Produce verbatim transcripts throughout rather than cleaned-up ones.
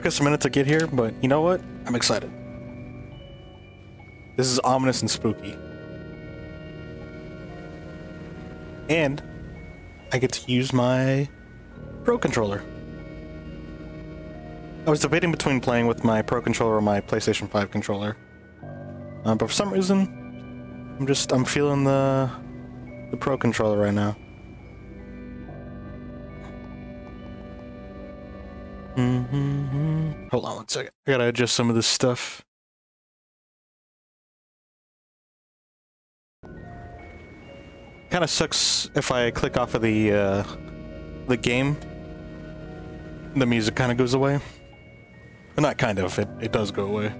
took us a minute to get here, but you know what? I'm excited. This is ominous and spooky. And I get to use my Pro Controller. I was debating between playing with my Pro Controller or my PlayStation five controller. Uh, but for some reason, I'm just, I'm feeling the, the Pro Controller right now. Mm-hmm. Hold on one second. I gotta adjust some of this stuff. Kind of sucks if I click off of the, uh, the game. The music kind of goes away. Well, not kind of, it, it does go away.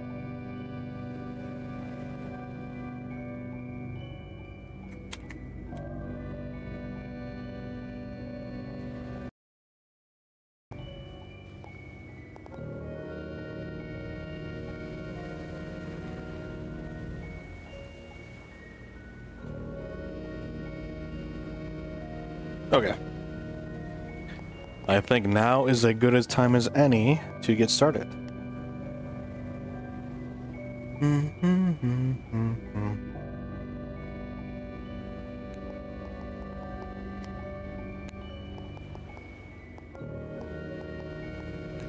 Okay. I think now is as good a time as any to get started. I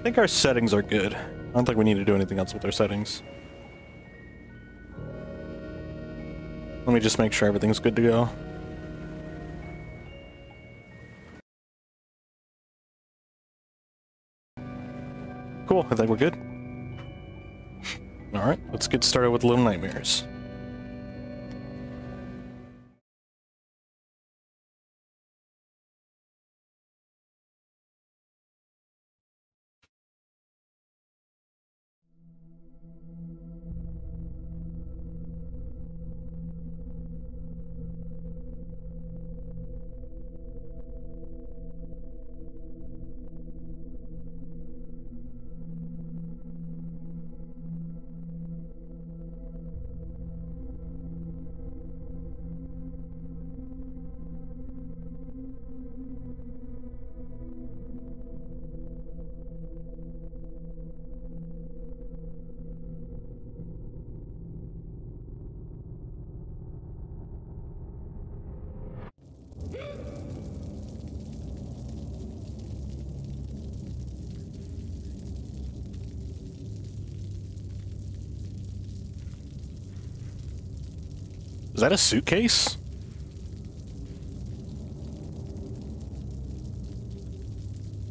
think our settings are good. I don't think we need to do anything else with our settings. Let me just make sure everything's good to go. Cool, I think we're good. Alright, let's get started with Little Nightmares. Is that a suitcase?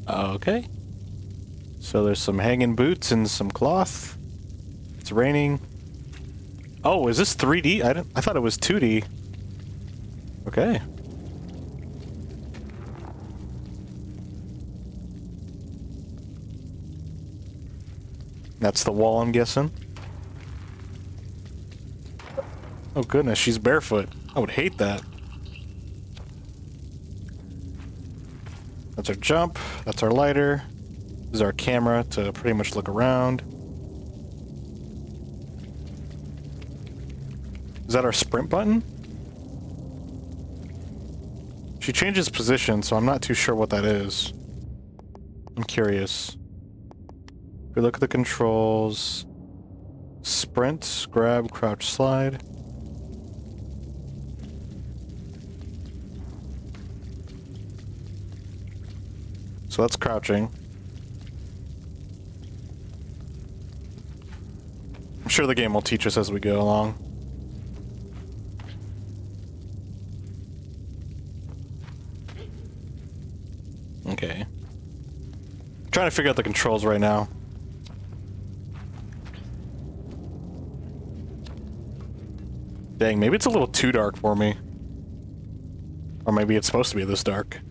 Okay. So there's some hanging boots and some cloth. It's raining. Oh, is this three D? I didn't, I thought it was two D. Okay. That's the wall, I'm guessing. Oh goodness, she's barefoot. I would hate that. That's our jump, that's our lighter. This is our camera to pretty much look around. Is that our sprint button? She changes position, so I'm not too sure what that is. I'm curious. If we look at the controls... Sprint, grab, crouch, slide. So that's crouching. I'm sure the game will teach us as we go along. Okay. I'm trying to figure out the controls right now. Dang, maybe it's a little too dark for me. Or maybe it's supposed to be this dark.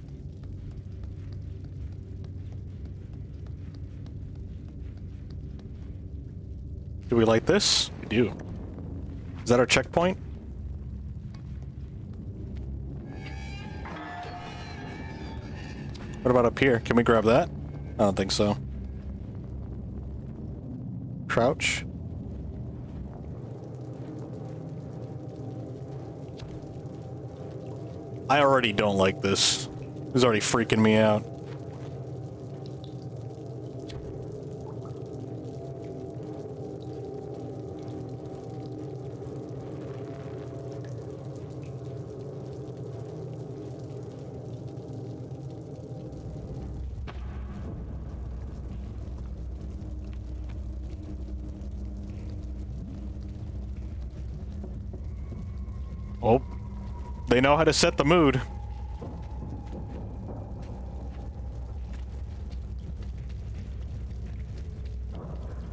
Do we light this? We do. Is that our checkpoint? What about up here? Can we grab that? I don't think so. Crouch. I already don't like this. This is already freaking me out. Well, they know how to set the mood.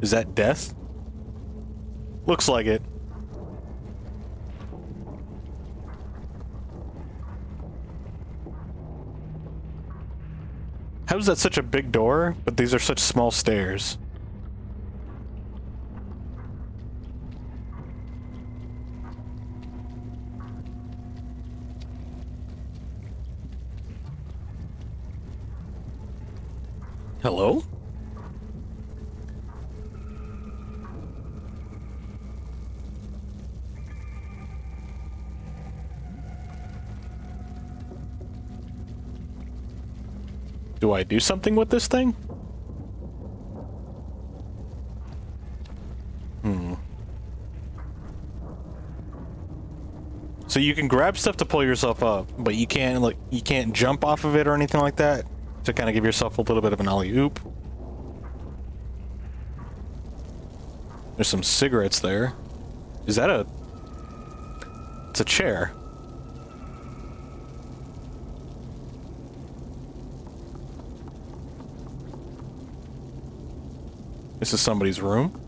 Is that death? Looks like it. How is that such a big door, but these are such small stairs? Hello? Do I do something with this thing? Hmm. So you can grab stuff to pull yourself up, but you can't like you can't jump off of it or anything like that to kind of give yourself a little bit of an alley-oop. There's some cigarettes there. Is that a... It's a chair. This is somebody's room.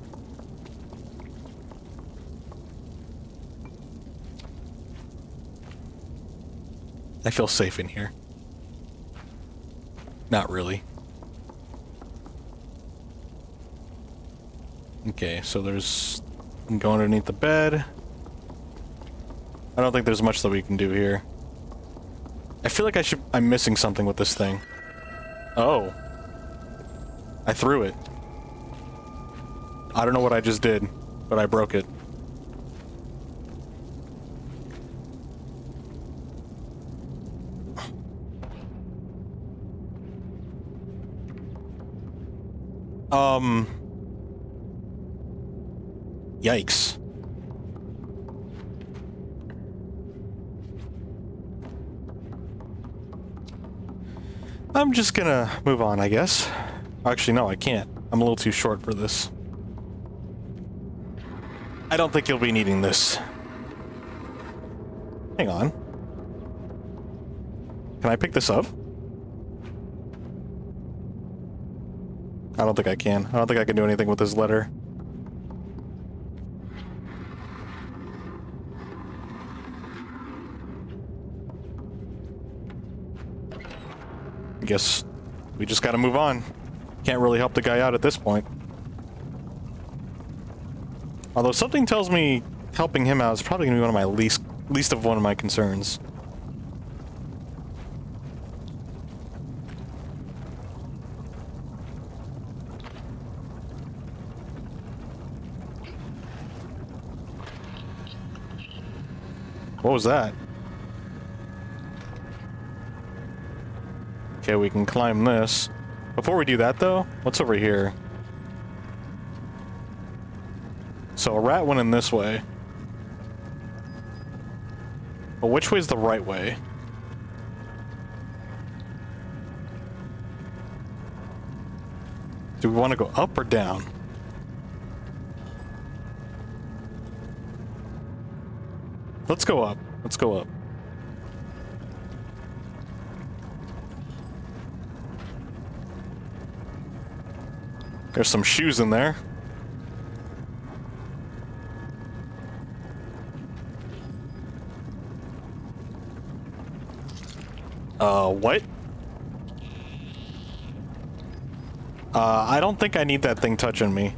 I feel safe in here. Not really. Okay, so there's... You can go underneath the bed. I don't think there's much that we can do here. I feel like I should... I'm missing something with this thing. Oh. I threw it. I don't know what I just did, but I broke it. Um... Yikes. I'm just gonna move on, I guess. Actually, no, I can't. I'm a little too short for this. I don't think you'll be needing this. Hang on. Can I pick this up? I don't think I can. I don't think I can do anything with this letter. I guess we just gotta move on. Can't really help the guy out at this point. Although something tells me helping him out is probably going to be one of my least, least of one of my concerns. What was that? Okay, we can climb this. Before we do that though, what's over here? So a rat went in this way. But which way is the right way? Do we want to go up or down? Let's go up. Let's go up. There's some shoes in there. Uh, what? Uh, I don't think I need that thing touching me.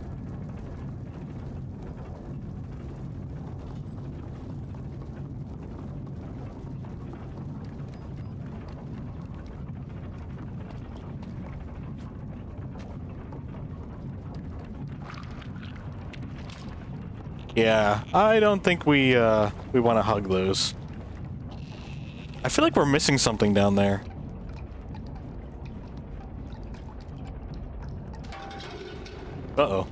Yeah, I don't think we, uh, we want to hug those. I feel like we're missing something down there. Uh-oh.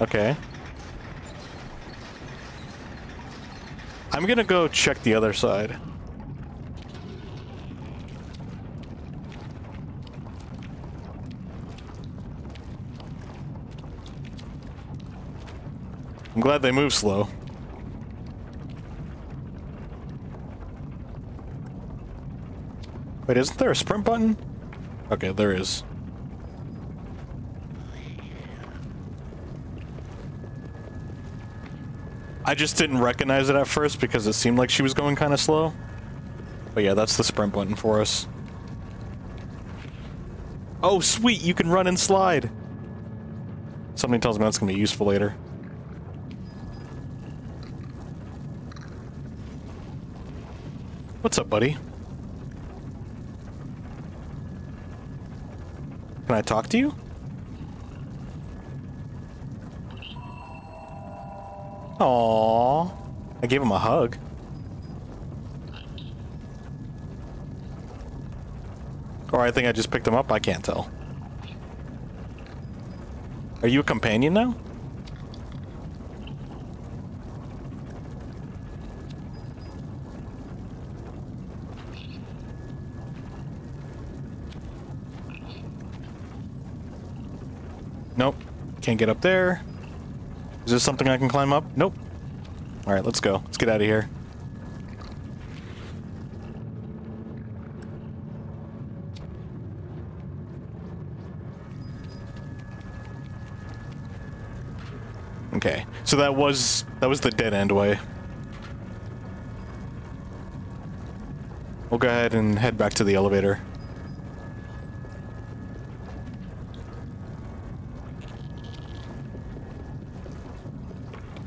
Okay. I'm gonna go check the other side. I'm glad they move slow. Wait, isn't there a sprint button? Okay, there is. I just didn't recognize it at first because it seemed like she was going kind of slow. But yeah, that's the sprint button for us. Oh, sweet! You can run and slide! Something tells me that's gonna be useful later. What's up, buddy? Can I talk to you? Aww. I gave him a hug. Or I think I just picked him up, I can't tell. Are you a companion now? Nope. Can't get up there. Is this something I can climb up? Nope. Alright, let's go. Let's get out of here. Okay. So that was... that was the dead end way. We'll go ahead and head back to the elevator.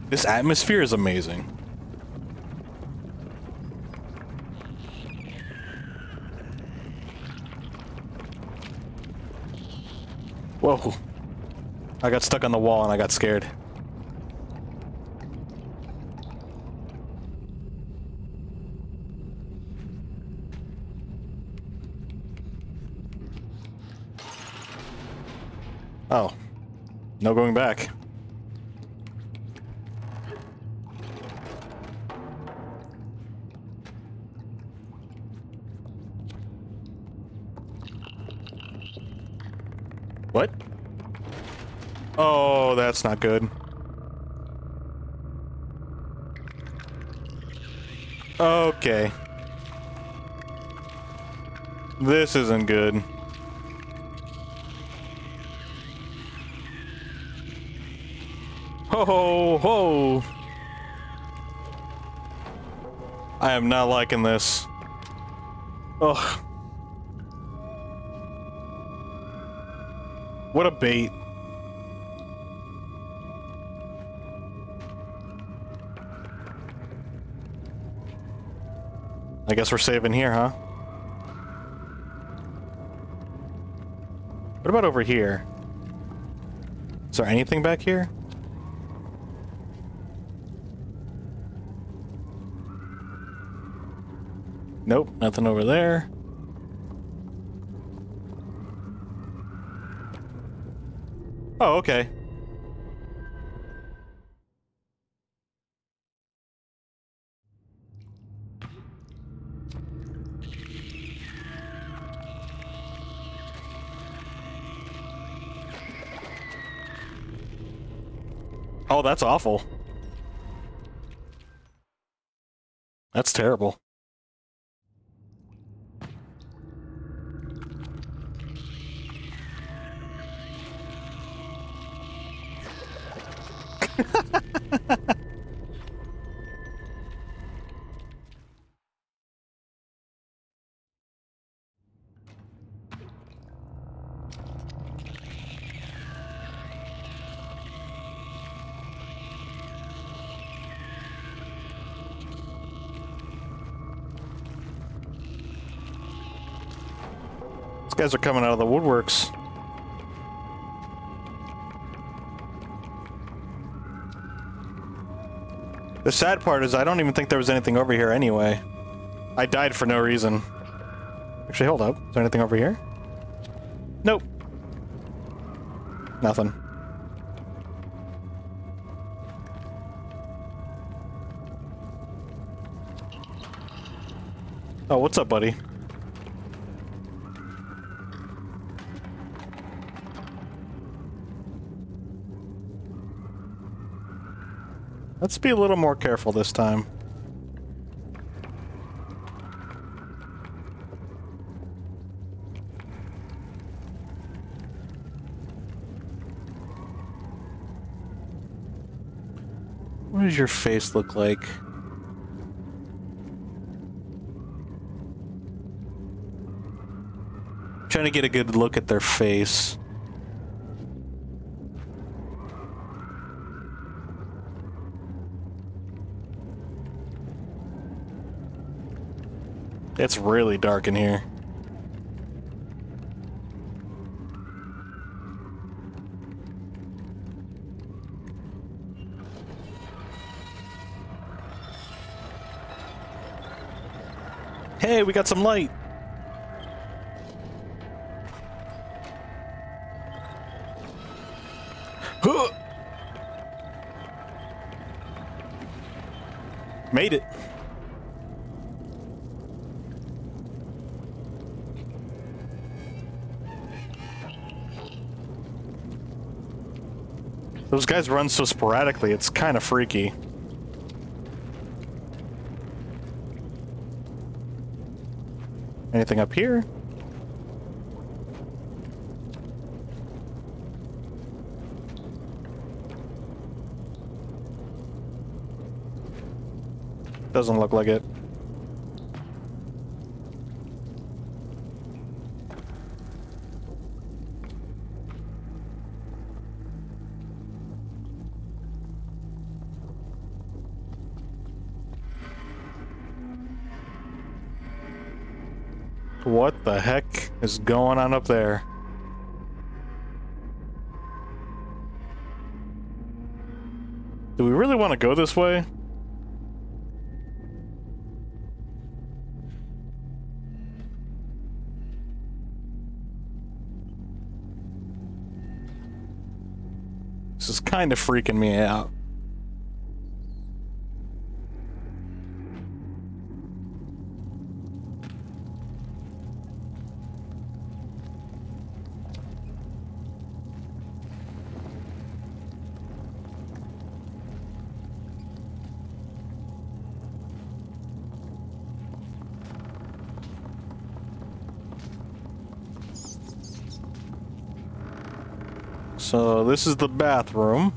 This atmosphere is amazing. Whoa. I got stuck on the wall and I got scared. Oh. No going back. What? Oh, that's not good. Okay. This isn't good. Ho ho ho! I am not liking this. Ugh. What a bait. I guess we're saving here, huh? What about over here? Is there anything back here? Nope, nothing over there. Oh, okay. Oh, that's awful. That's terrible. These guys are coming out of the woodworks. The sad part is I don't even think there was anything over here anyway. I died for no reason. Actually, hold up. Is there anything over here? Nope. Nothing. Oh, what's up, buddy? Let's be a little more careful this time. What does your face look like? I'm trying to get a good look at their face. It's really dark in here. Hey, we got some light. Huh. Made it. Those guys run so sporadically, it's kind of freaky. Anything up here? Doesn't look like it. What the heck is going on up there? Do we really want to go this way? This is kind of freaking me out. So this is the bathroom.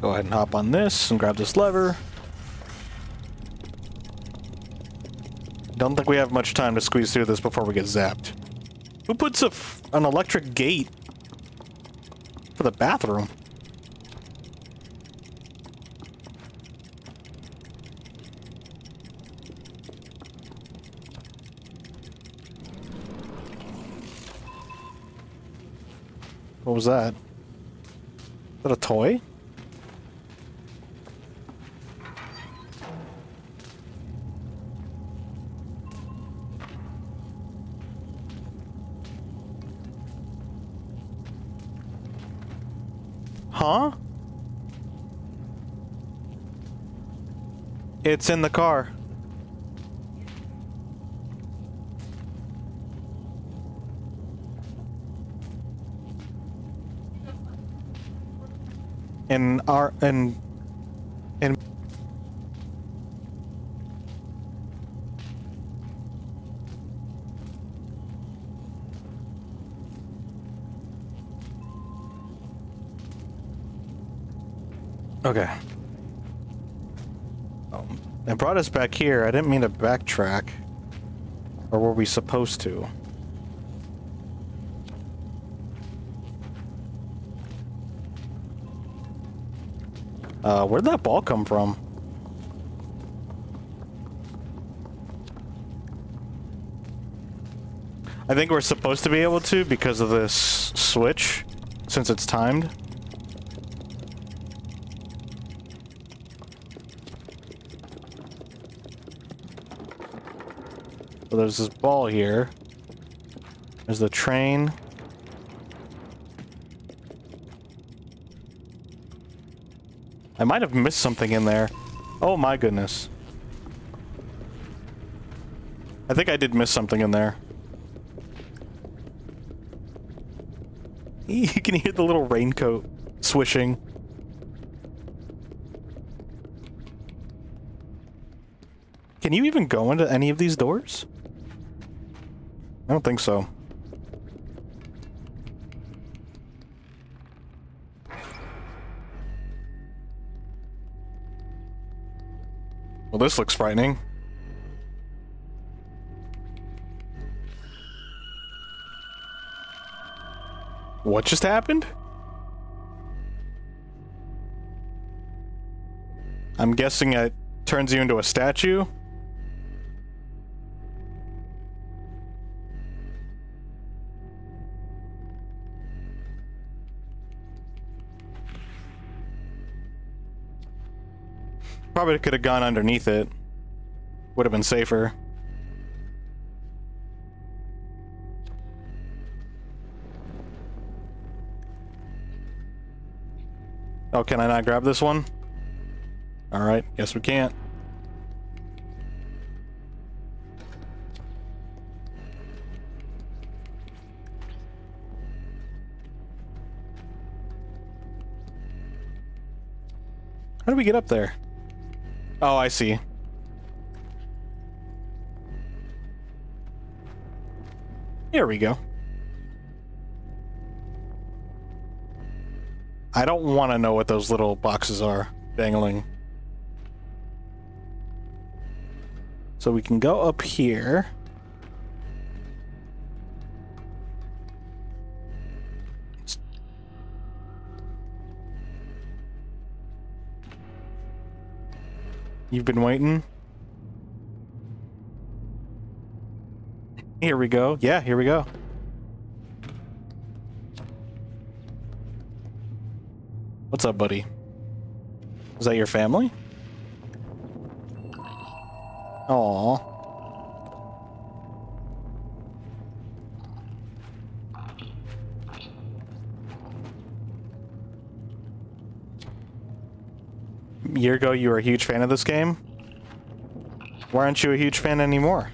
Go ahead and hop on this and grab this lever. Don't think we have much time to squeeze through this before we get zapped. Who puts a f- an electric gate for the bathroom? What was that? Is that a toy? Huh? It's in the car. And our and and okay. Um, it brought us back here. I didn't mean to backtrack, or were we supposed to? Uh, where'd that ball come from? I think we're supposed to be able to because of this switch, since it's timed. So there's this ball here. There's the train. I might have missed something in there. Oh my goodness. I think I did miss something in there. You can hear the little raincoat swishing. Can you even go into any of these doors? I don't think so. Well, this looks frightening. What just happened? I'm guessing it turns you into a statue. Probably could have gone underneath it. Would have been safer. Oh, can I not grab this one? Alright, guess we can't. How do we get up there? Oh, I see. Here we go. I don't want to know what those little boxes are dangling. So we can go up here. You've been waiting. Here we go. Yeah, here we go. What's up, buddy? Is that your family? Aww. A year ago, you were a huge fan of this game. Why aren't you a huge fan anymore?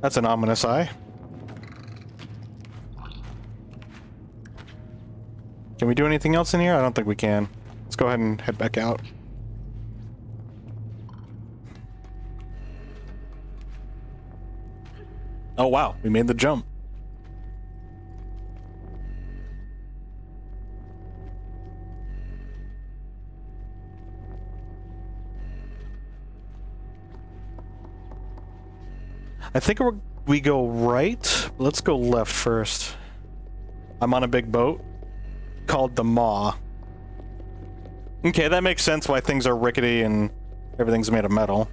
That's an ominous eye. Can we do anything else in here? I don't think we can. Let's go ahead and head back out. Oh wow, we made the jump. I think we're, we go right. Let's go left first. I'm on a big boat called the Maw. Okay, that makes sense why things are rickety and everything's made of metal.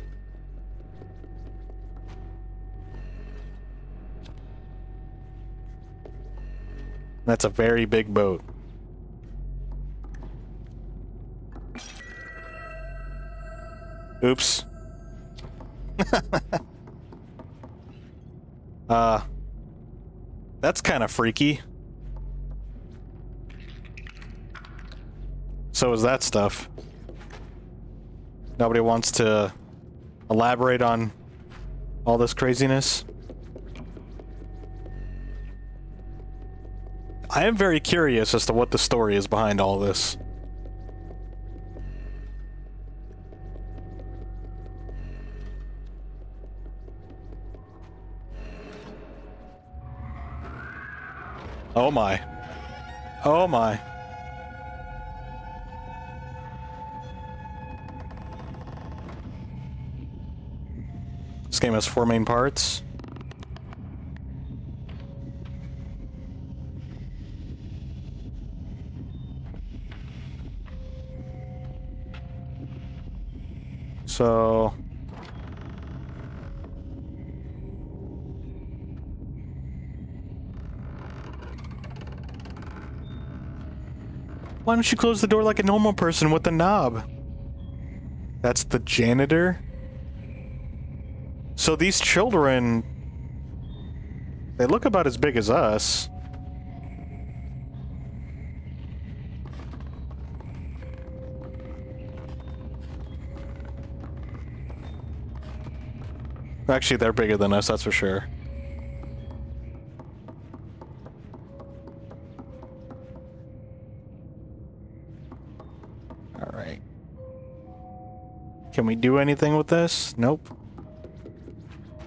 That's a very big boat. Oops. Uh, that's kind of freaky. So is that stuff. Nobody wants to elaborate on all this craziness. I am very curious as to what the story is behind all this. Oh my. Oh my. This game has four main parts. So... why don't you close the door like a normal person with a knob? That's the janitor. So these children, they look about as big as us. Actually, they're bigger than us, that's for sure. Alright. Can we do anything with this? Nope.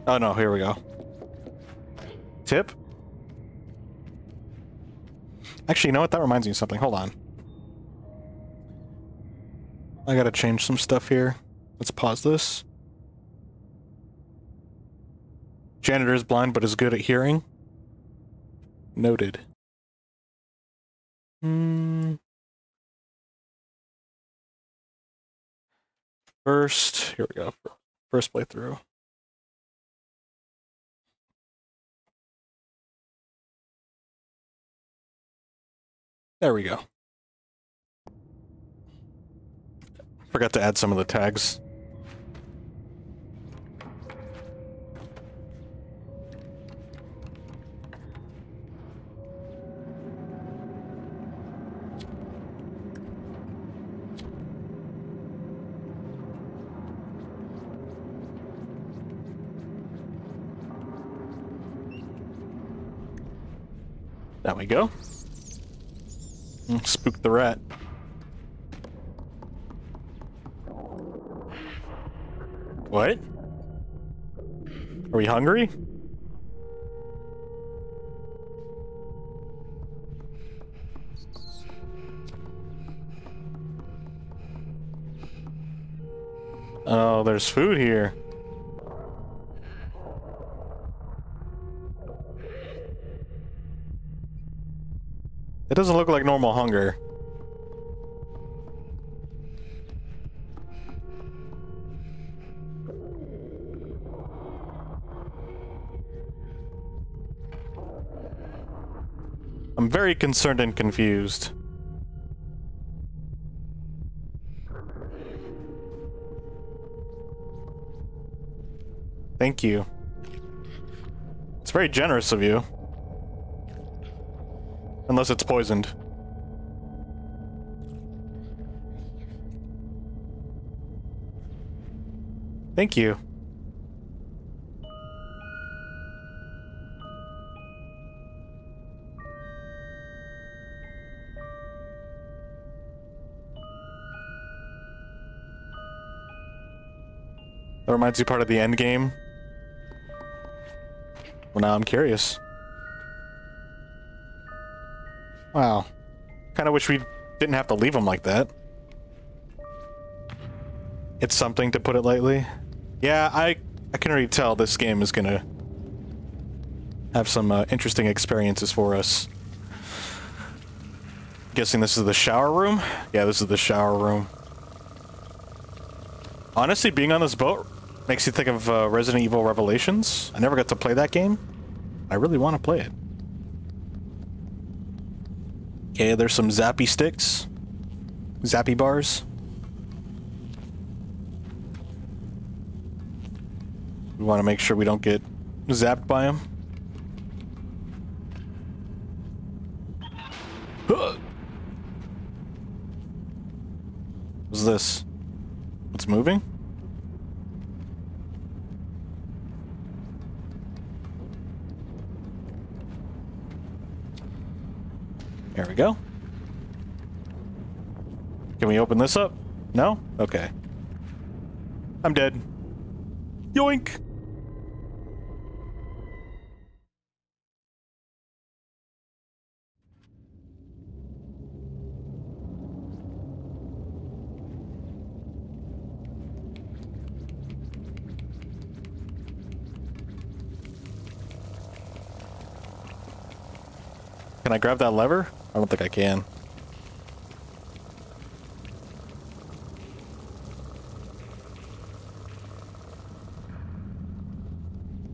Oh no, here we go. Tip? Actually, you know what? That reminds me of something. Hold on. I gotta change some stuff here. Let's pause this. Janitor is blind, but is good at hearing. Noted. Hmm. First, here we go. First playthrough. There we go. Forgot to add some of the tags. There we go. Spook the rat. What? Are we hungry? Oh, there's food here. It doesn't look like normal hunger. I'm very concerned and confused. Thank you. It's very generous of you. Unless it's poisoned. Thank you. That reminds you part of the end game. Well, now I'm curious. Wow. Kinda wish we didn't have to leave them like that. It's something, to put it lightly. Yeah, I, I can already tell this game is gonna have some uh, interesting experiences for us. Guessing this is the shower room? Yeah, this is the shower room. Honestly, being on this boat makes you think of uh, Resident Evil Revelations. I never got to play that game. I really want to play it. Okay, there's some zappy sticks. Zappy bars. We want to make sure we don't get zapped by them. What's this? What's moving? There we go. Can we open this up? No? Okay. I'm dead. Yoink! Can I grab that lever? I don't think I can.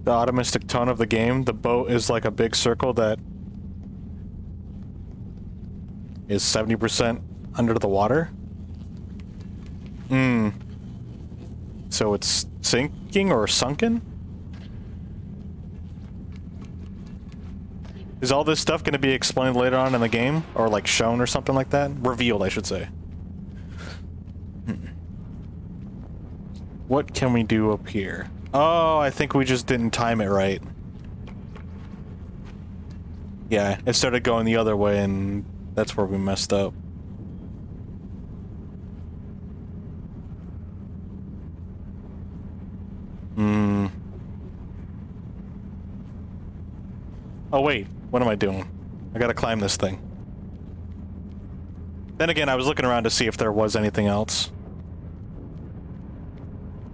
The optimistic tone of the game, the boat is like a big circle that is seventy percent under the water. Hmm. So it's sinking or sunken? Is all this stuff going to be explained later on in the game? Or like shown or something like that? Revealed, I should say. What can we do up here? Oh, I think we just didn't time it right. Yeah, it started going the other way, and that's where we messed up. Hmm. Oh, wait. What am I doing? I gotta climb this thing. Then again, I was looking around to see if there was anything else.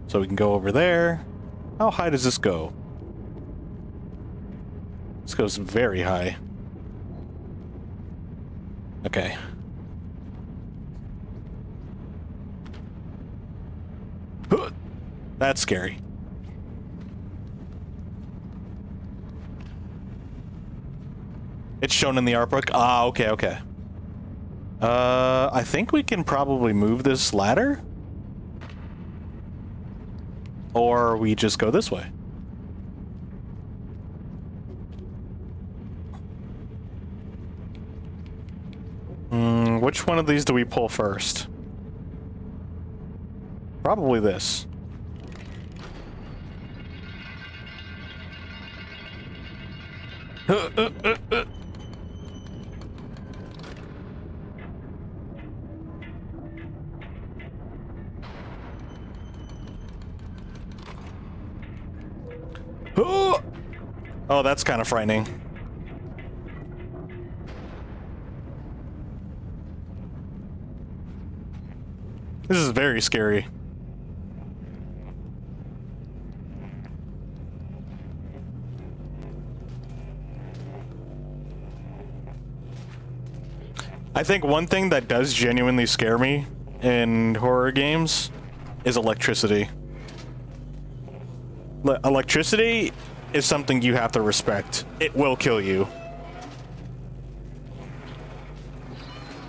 So we can go over there. How high does this go? This goes very high. Okay. That's scary. It's shown in the art book. Ah, okay, okay. Uh, I think we can probably move this ladder. Or we just go this way. Mm, which one of these do we pull first? Probably this. Uh, uh, uh, uh. Oh, that's kind of frightening. This is very scary. I think one thing that does genuinely scare me in horror games is electricity. Le- electricity is something you have to respect. It will kill you.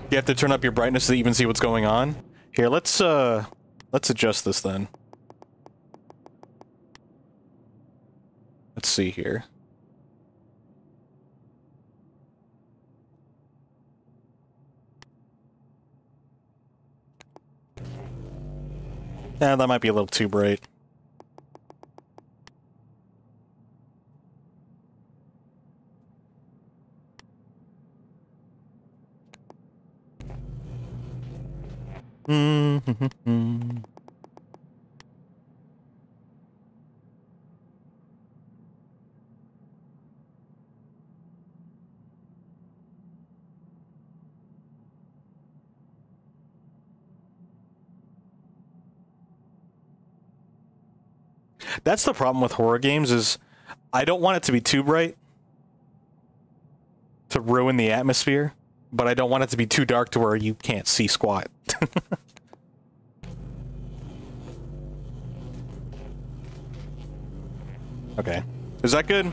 You have to turn up your brightness to even see what's going on. Here, let's uh, let's adjust this then. Let's see here. Yeah, that might be a little too bright. Mm-hmm. That's the problem with horror games, is I don't want it to be too bright to ruin the atmosphere, but I don't want it to be too dark to where you can't see squat. Okay. Is that good?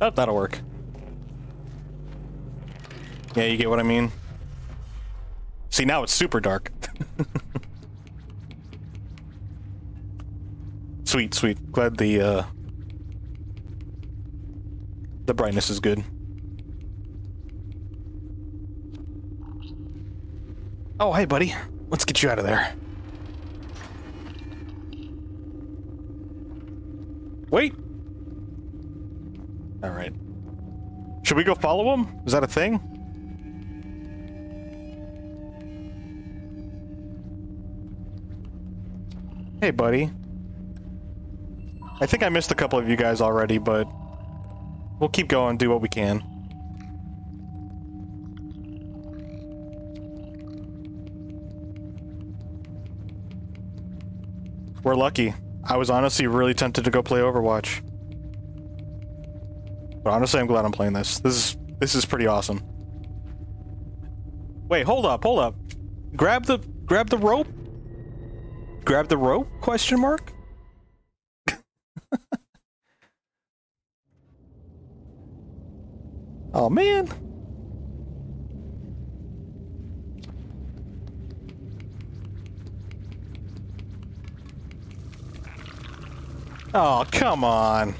Oh, that'll work. Yeah, you get what I mean? See, now it's super dark. Sweet, sweet. Glad the, uh... the brightness is good. Oh, hey, buddy. Let's get you out of there. Wait! Alright. Should we go follow him? Is that a thing? Hey, buddy. I think I missed a couple of you guys already, but we'll keep going, do what we can. We're lucky. I was honestly really tempted to go play Overwatch. But honestly, I'm glad I'm playing this. This is this is pretty awesome. Wait, hold up, hold up. Grab the grab the rope? Grab the rope? Question mark? Oh, man. Oh, come on.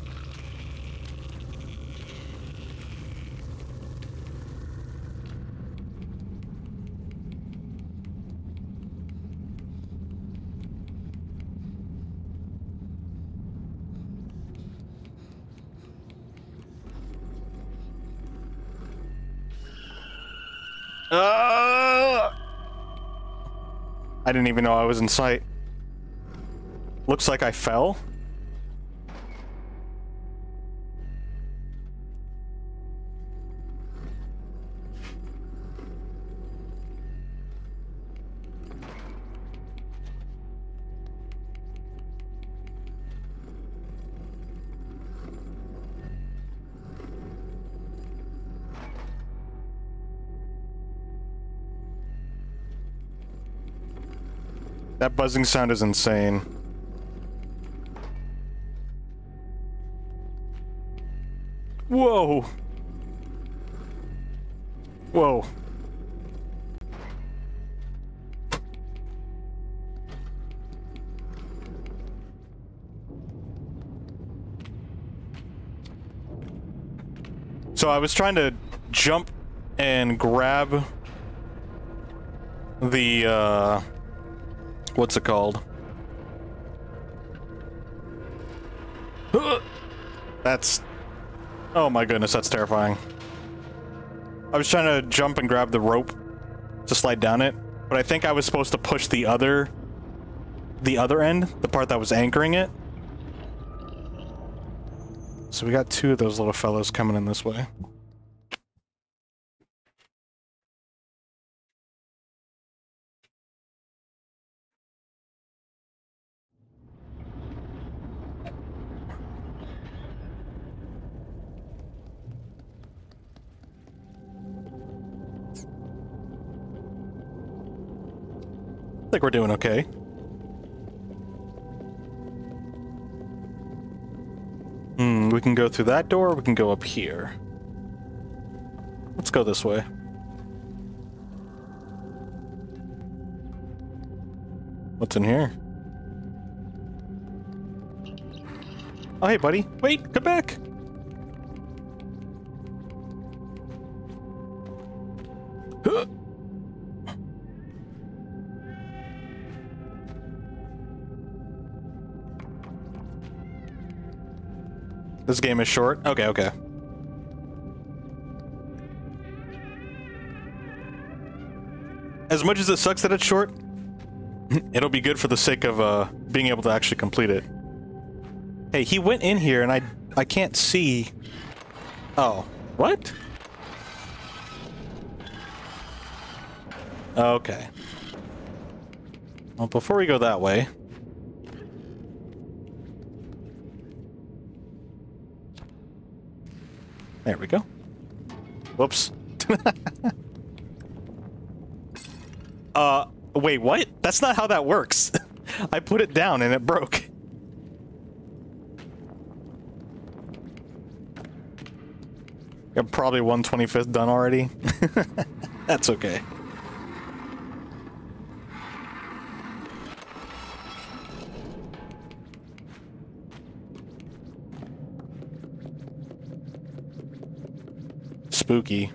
Uh, I didn't even know I was in sight. Looks like I fell. That buzzing sound is insane. Whoa! Whoa. So I was trying to jump and grab the, uh... what's it called? That's... oh my goodness, that's terrifying. I was trying to jump and grab the rope to slide down it, but I think I was supposed to push the other... the other end, the part that was anchoring it. So we got two of those little fellows coming in this way. I think we're doing okay. Hmm, we can go through that door, we can go up here. Let's go this way. What's in here? Oh, hey, buddy. Wait, come back! This game is short? Okay, okay. As much as it sucks that it's short, it'll be good for the sake of uh, being able to actually complete it. Hey, he went in here and I, I can't see... oh. What? Okay. Well, before we go that way... there we go. Whoops. uh, wait, what? That's not how that works. I put it down and it broke. I'm probably one twenty-fifth done already. That's okay. Spooky.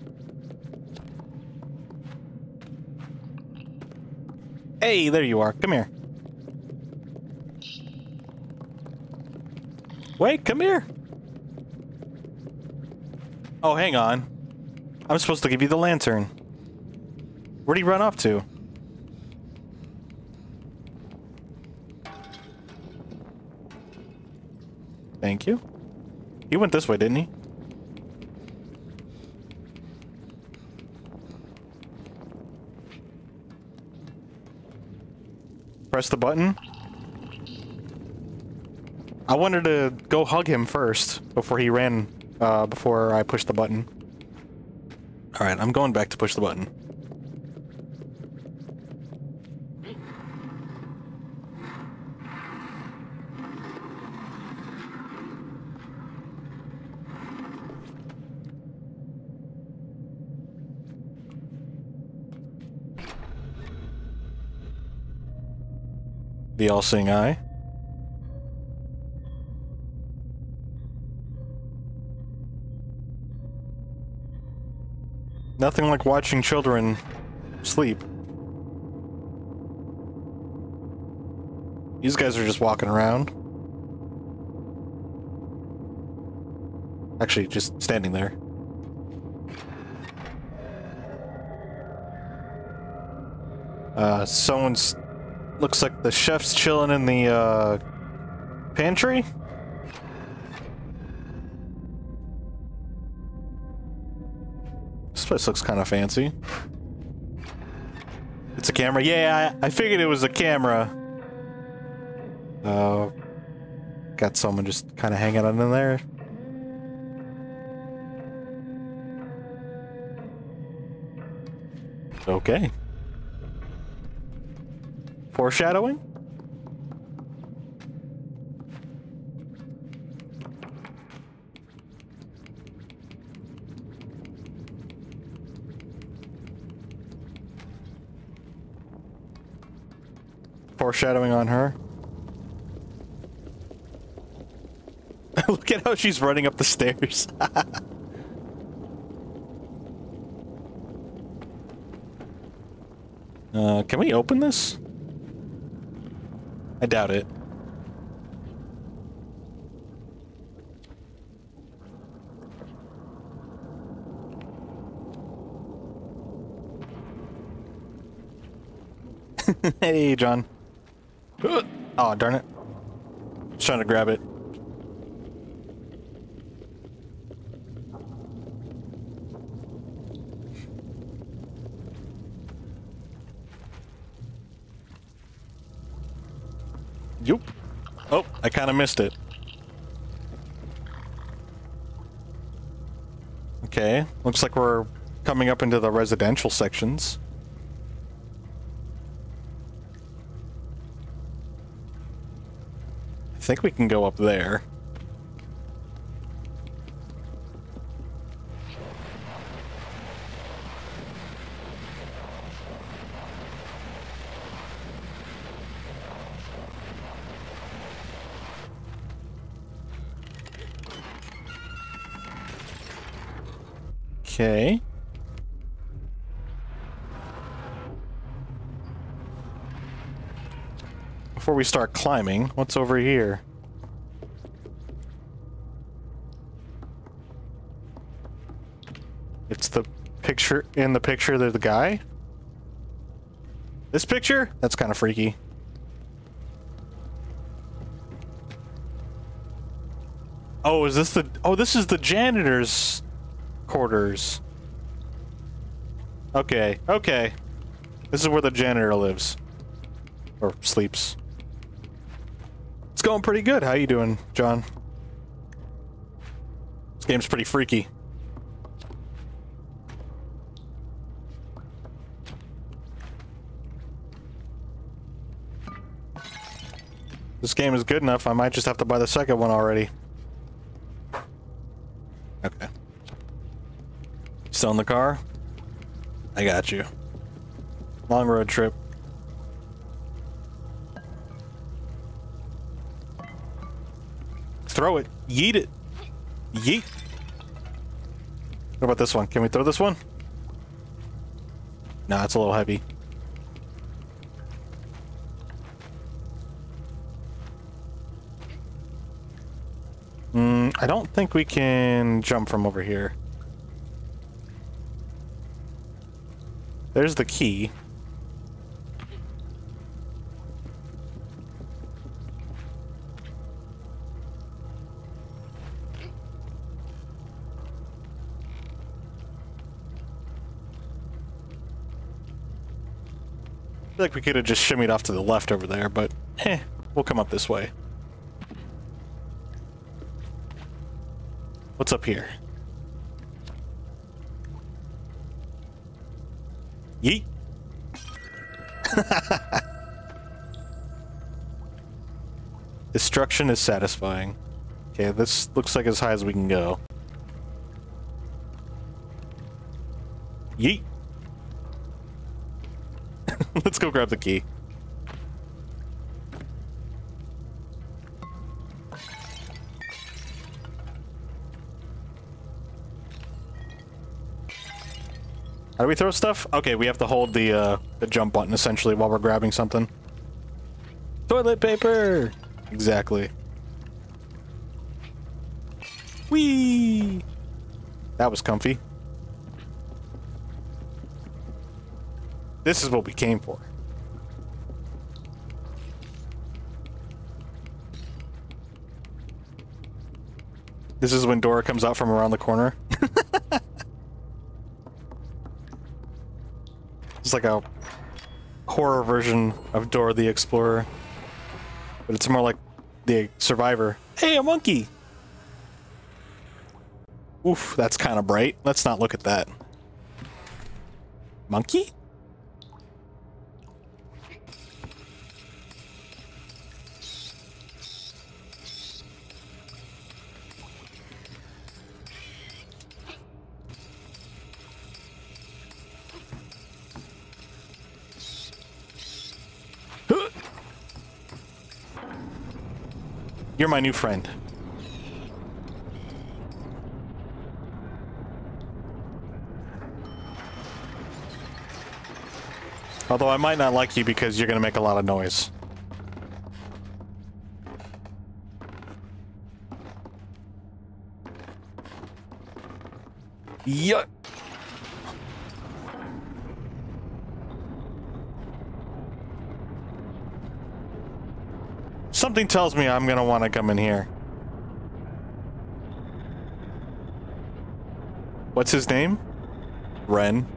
Hey, there you are. Come here. Wait, come here. Oh, hang on. I'm supposed to give you the lantern. Where'd he run off to? Thank you. He went this way, didn't he? Press the button. I wanted to go hug him first before he ran, uh, before I pushed the button. Alright, I'm going back to push the button. The all-seeing eye. Nothing like watching children sleep. These guys are just walking around. Actually, just standing there. Uh, someone's... Looks like the chef's chilling in the, uh... pantry? This place looks kind of fancy. It's a camera? Yeah, I, I figured it was a camera. Uh... Got someone just kind of hanging out in there. Okay. Foreshadowing? Foreshadowing on her. Look at how she's running up the stairs. Uh, can we open this? I doubt it. Hey, John. Ugh. Oh, darn it. Just trying to grab it. Yup. Oh, I kind of missed it. Okay, looks like we're coming up into the residential sections. I think we can go up there. Okay. Before we start climbing, what's over here? It's the picture in the picture of the guy? This picture? That's kind of freaky. Oh, is this the... Oh, this is the janitor's... quarters. Okay, okay. This is where the janitor lives. Or sleeps. It's going pretty good. How you doing, John? This game's pretty freaky. This game is good enough, I might just have to buy the second one already. Okay. Still in the car? I got you. Long road trip. Throw it. Yeet it. Yeet. What about this one? Can we throw this one? Nah, it's a little heavy. Mm, I don't think we can jump from over here. There's the key. I feel like we could have just shimmied off to the left over there, but eh, we'll come up this way. What's up here? Yeet. Destruction is satisfying. Okay, this looks like as high as we can go. Yeet. Let's go grab the key. How do we throw stuff? Okay, we have to hold the uh, the jump button essentially while we're grabbing something. Toilet paper! Exactly. Whee! That was comfy. This is what we came for. This is when Dora comes out from around the corner. It's like a horror version of Dora the Explorer. But it's more like the Survivor. Hey, a monkey! Oof, that's kind of bright. Let's not look at that. Monkey? You're my new friend. Although I might not like you because you're gonna make a lot of noise. Yuck! Something tells me I'm gonna want to come in here. What's his name? Ren.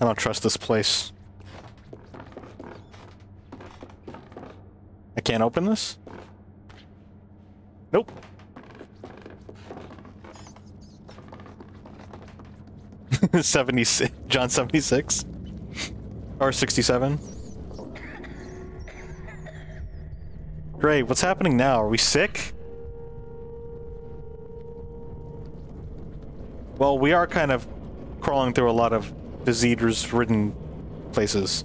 I don't trust this place. I can't open this? Nope. seventy-six, John seventy-six, or sixty-seven. Great, what's happening now? Are we sick? Well, we are kind of crawling through a lot of disease-ridden places.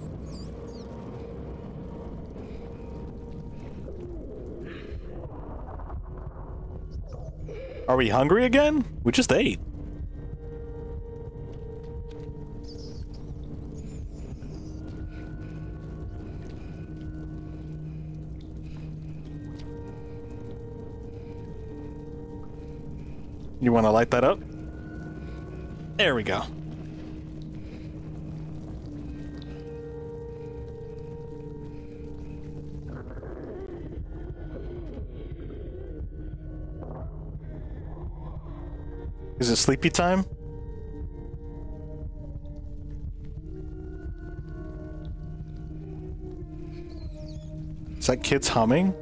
Are we hungry again? We just ate. You want to light that up? There we go. Is it sleepy time? Is that kids humming?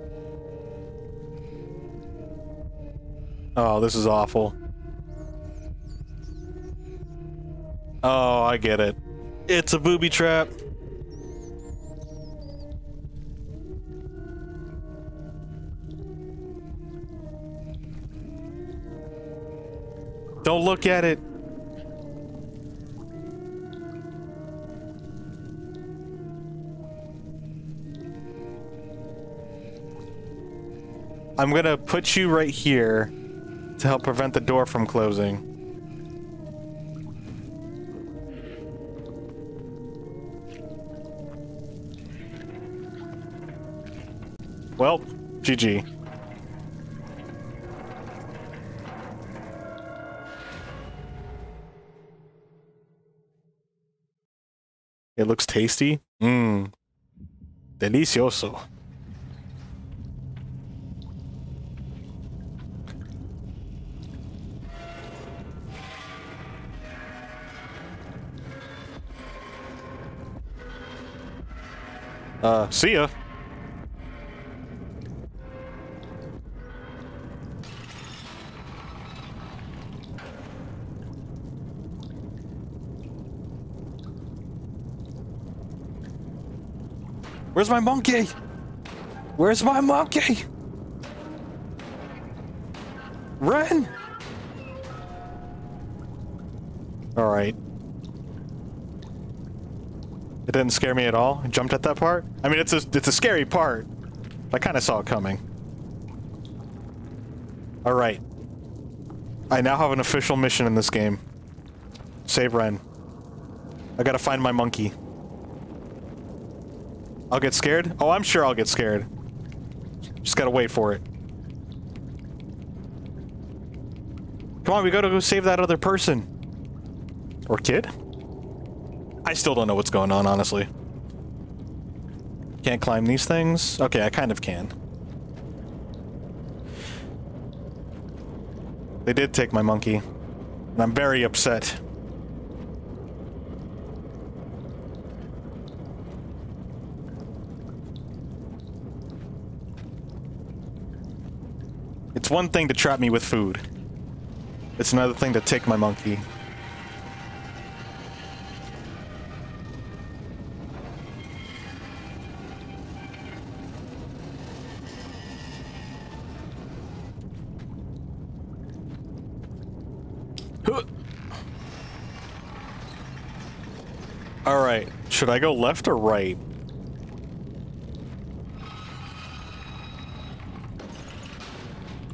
Oh, this is awful. Oh, I get it. It's a booby trap. Don't look at it. I'm gonna put you right here to help prevent the door from closing. Well, G G. It looks tasty. Mmm. Delicioso. Uh, see ya. Where's my monkey? Where's my monkey? Run! All right. It didn't scare me at all. I jumped at that part. I mean, it's a, it's a scary part. I kind of saw it coming. All right. I now have an official mission in this game. Save Ren. I gotta find my monkey. I'll get scared? Oh, I'm sure I'll get scared. Just gotta wait for it. Come on, we gotta go save that other person. Or kid? I still don't know what's going on, honestly. Can't climb these things? Okay, I kind of can. They did take my monkey. And I'm very upset. It's one thing to trap me with food. It's another thing to take my monkey. All right, should I go left or right?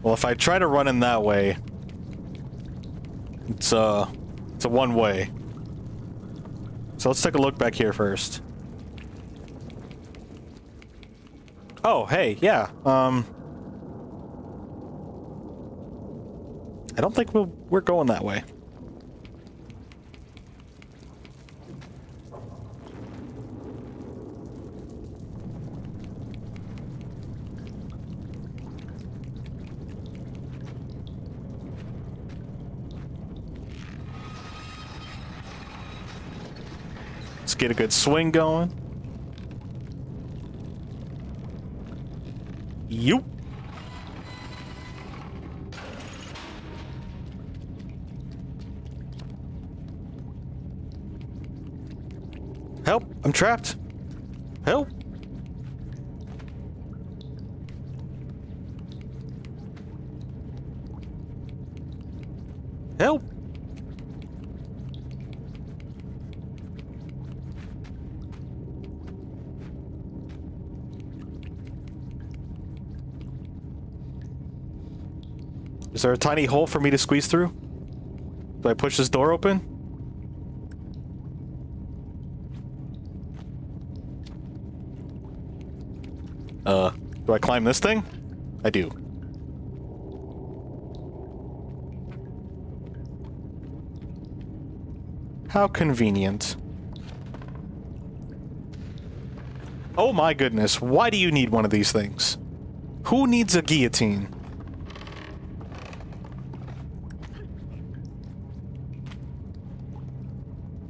Well, if I try to run in that way, it's uh, it's a one-way. So let's take a look back here first. Oh, hey, yeah. Um, I don't think we'll, we're going that way. Get a good swing going. Yup. Help! I'm trapped. Help! Help! Is there a tiny hole for me to squeeze through? Do I push this door open? Uh, do I climb this thing? I do. How convenient. Oh my goodness, why do you need one of these things? Who needs a guillotine?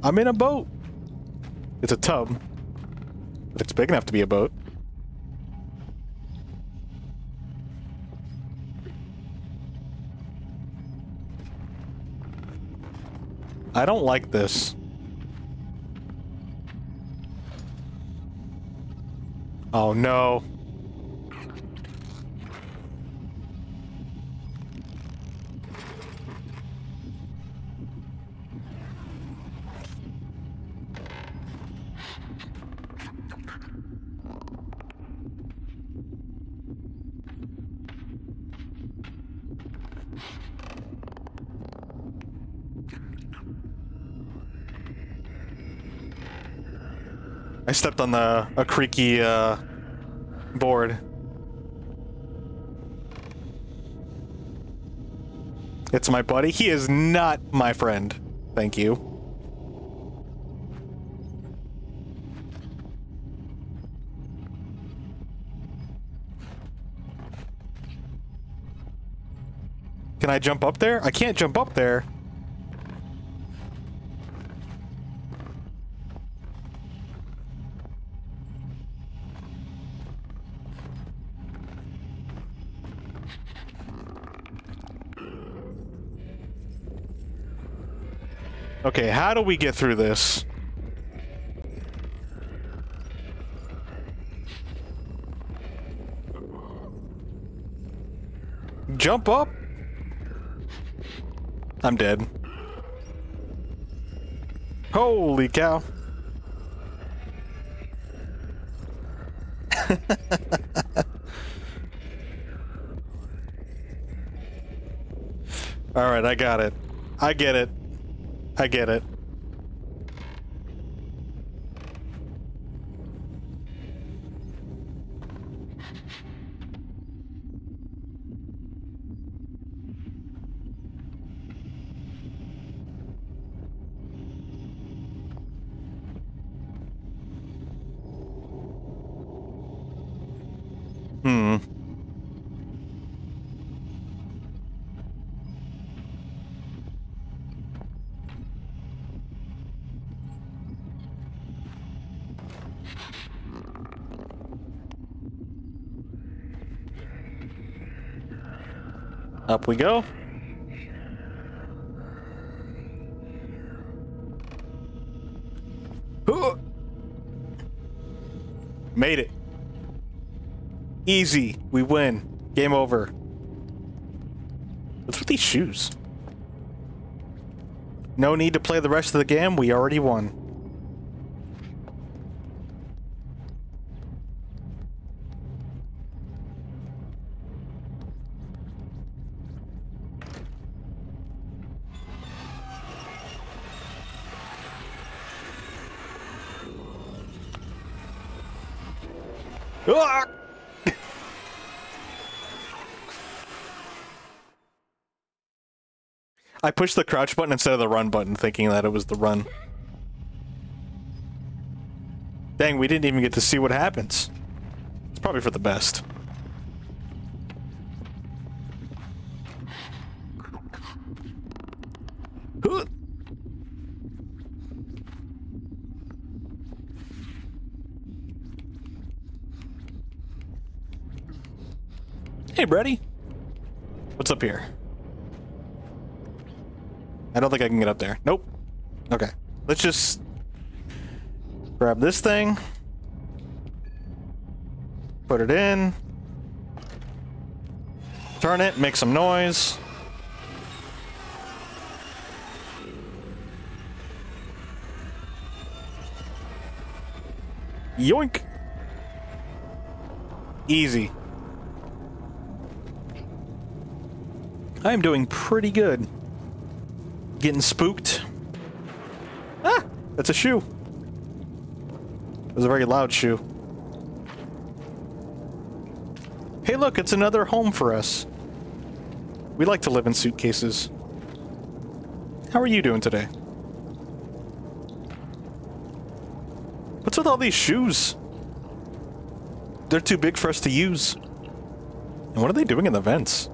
I'm in a boat! It's a tub. But it's big enough to be a boat. I don't like this. Oh no. I stepped on the a creaky uh, board. It's my buddy. He is not my friend. Thank you. Can I jump up there? I can't jump up there. Okay, how do we get through this? Jump up! I'm dead. Holy cow. All right, I got it. I get it. I get it. Up we go. Ooh. Made it. Easy. We win. Game over. What's with these shoes? No need to play the rest of the game. We already won. I pushed the crouch button instead of the run button, thinking that it was the run. Dang, we didn't even get to see what happens. It's probably for the best. Hey, Brady. What's up here? I don't think I can get up there. Nope. Okay. Let's just grab this thing. Put it in. Turn it. Make some noise. Yoink. Easy. I'm doing pretty good. Getting spooked. Ah! That's a shoe. It was a very loud shoe. Hey look, it's another home for us. We like to live in suitcases. How are you doing today? What's with all these shoes? They're too big for us to use. And what are they doing in the vents?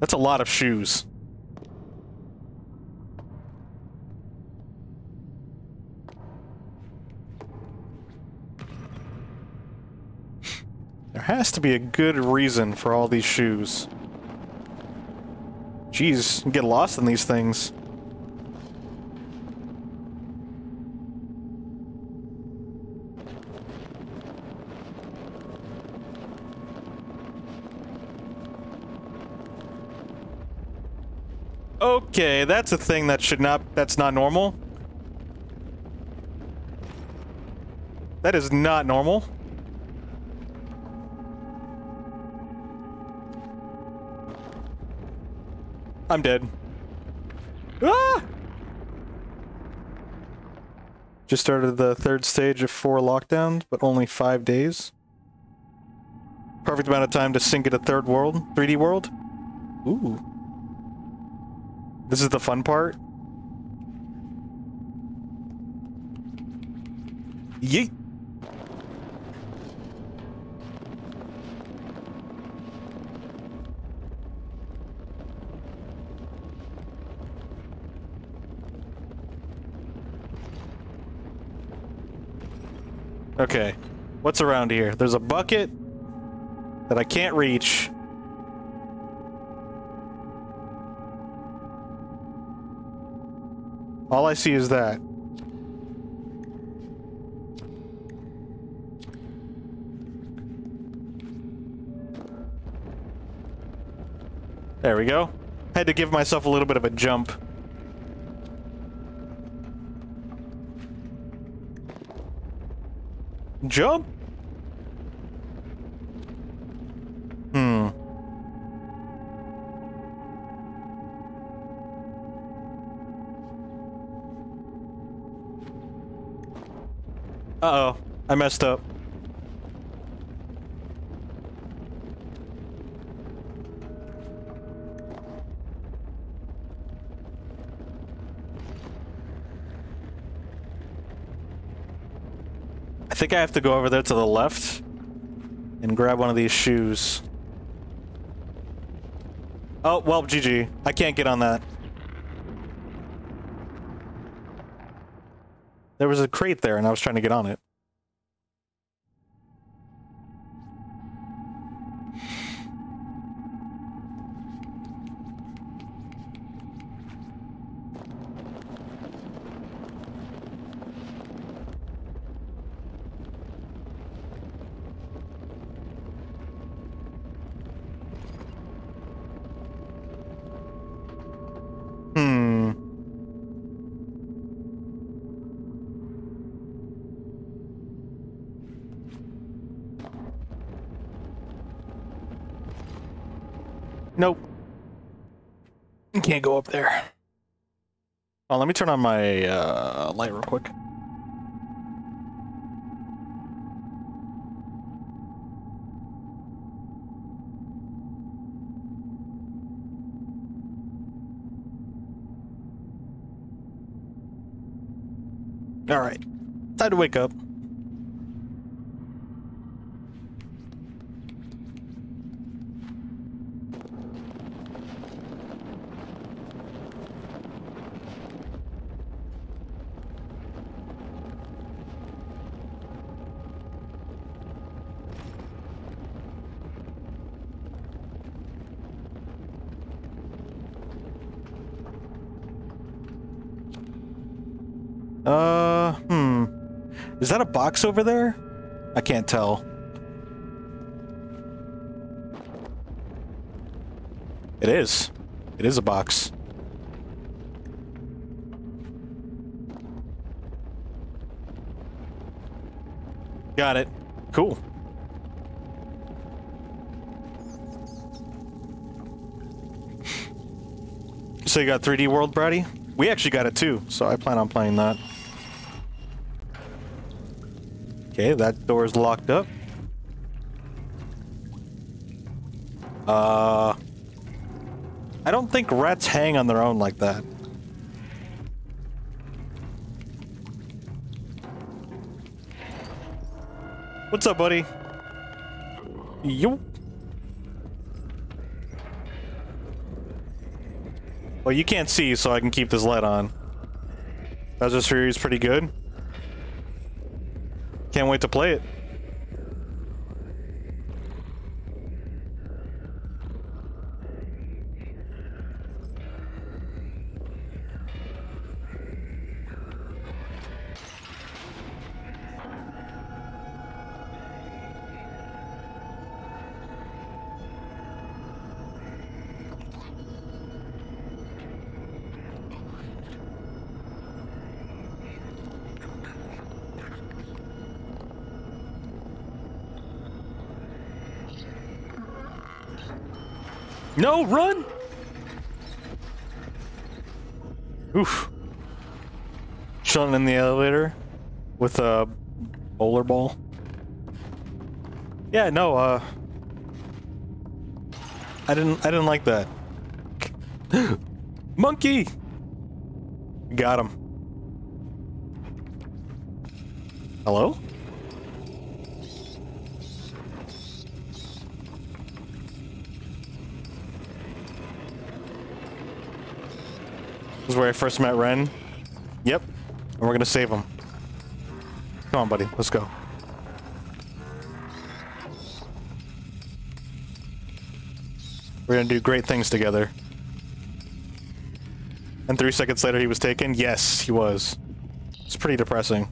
That's a lot of shoes. Has to be a good reason for all these shoes. Jeez, you get lost in these things. Okay, that's a thing that should not... that's not normal. That is not normal. I'm dead. Ah! Just started the third stage of four lockdowns, but only five days. Perfect amount of time to sink into third world, three D world. Ooh. This is the fun part. Yeet. Okay, what's around here? There's a bucket that I can't reach. All I see is that. There we go. Had to give myself a little bit of a jump. Jump! Uh-oh. I messed up. I think I have to go over there to the left and grab one of these shoes. Oh, well, G G. I can't get on that. There was a crate there, and I was trying to get on it. Nope. Can't go up there. Oh, let me turn on my uh, light real quick. All right. Time to wake up. Uh, hmm. Is that a box over there? I can't tell. It is. It is a box. Got it. Cool. So you got three D World, Brady? We actually got it too, so I plan on playing that. Okay, that door is locked up. Uh, I don't think rats hang on their own like that. What's up, buddy? Yo. Well, you can't see, so I can keep this light on. Bowser's Fury is pretty good. Can't wait to play it. No, run! Oof. Chilling in the elevator with a bowler ball. Yeah, no, uh... I didn't, I didn't like that. Monkey! Got him. Hello? This is where I first met Ren. Yep. And we're gonna save him. Come on, buddy. Let's go. We're gonna do great things together. And three seconds later, he was taken? Yes, he was. It's pretty depressing.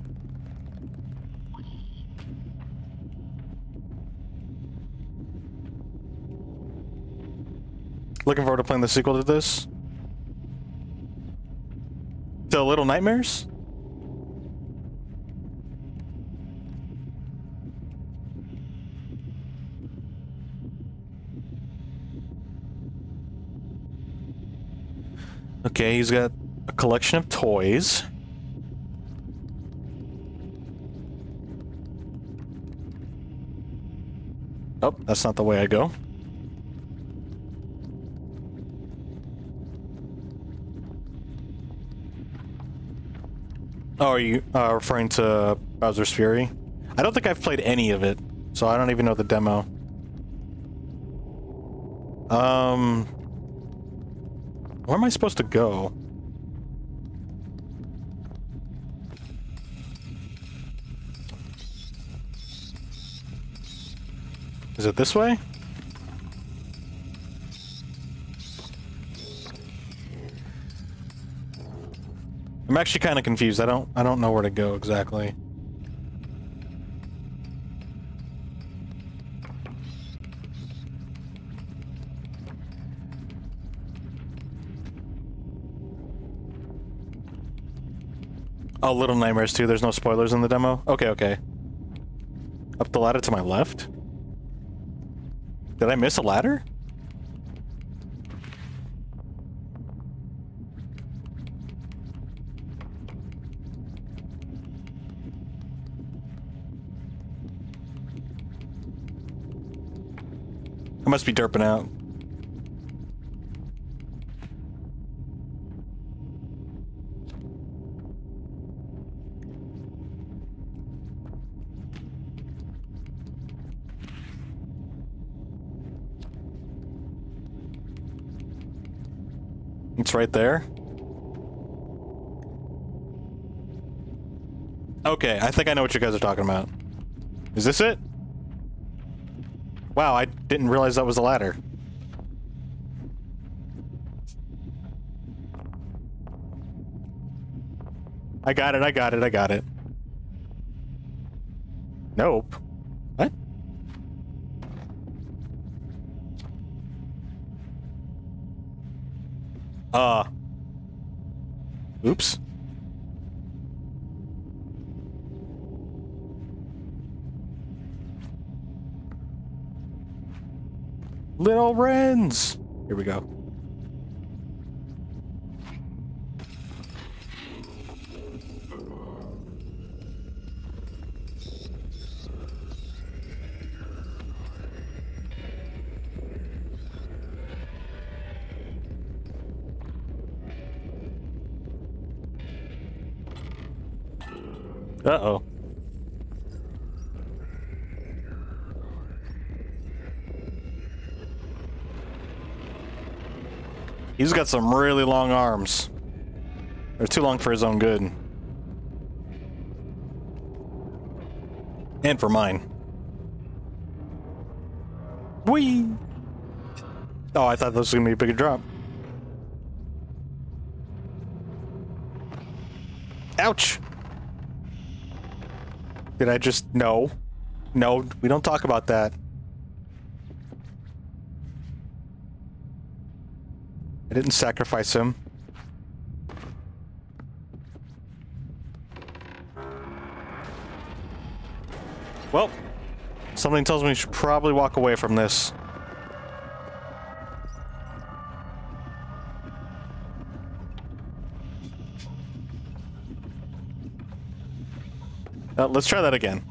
Looking forward to playing the sequel to this. The Little Nightmares? Okay, he's got a collection of toys. Nope, that's not the way I go. Oh, are you uh, referring to Bowser's Fury? I don't think I've played any of it, so I don't even know the demo. Um, where am I supposed to go? Is it this way? I'm actually kind of confused. I don't I don't know where to go exactly. Oh, Little Nightmares too. There's no spoilers in the demo. Okay, okay. Up the ladder to my left? Did I miss a ladder? I must be derping out. Right there. Okay, I think I know what you guys are talking about. Is this it? Wow, I didn't realize that was the ladder. I got it, I got it, I got it. Nope. What? Uh. Oops. Little Wrens! Here we go. Uh-oh. He's got some really long arms. They're too long for his own good. And for mine. Whee! Oh, I thought this was gonna be a bigger drop. Ouch! Did I just... No. No, we don't talk about that. I didn't sacrifice him. Well, something tells me we should probably walk away from this. Uh, let's try that again.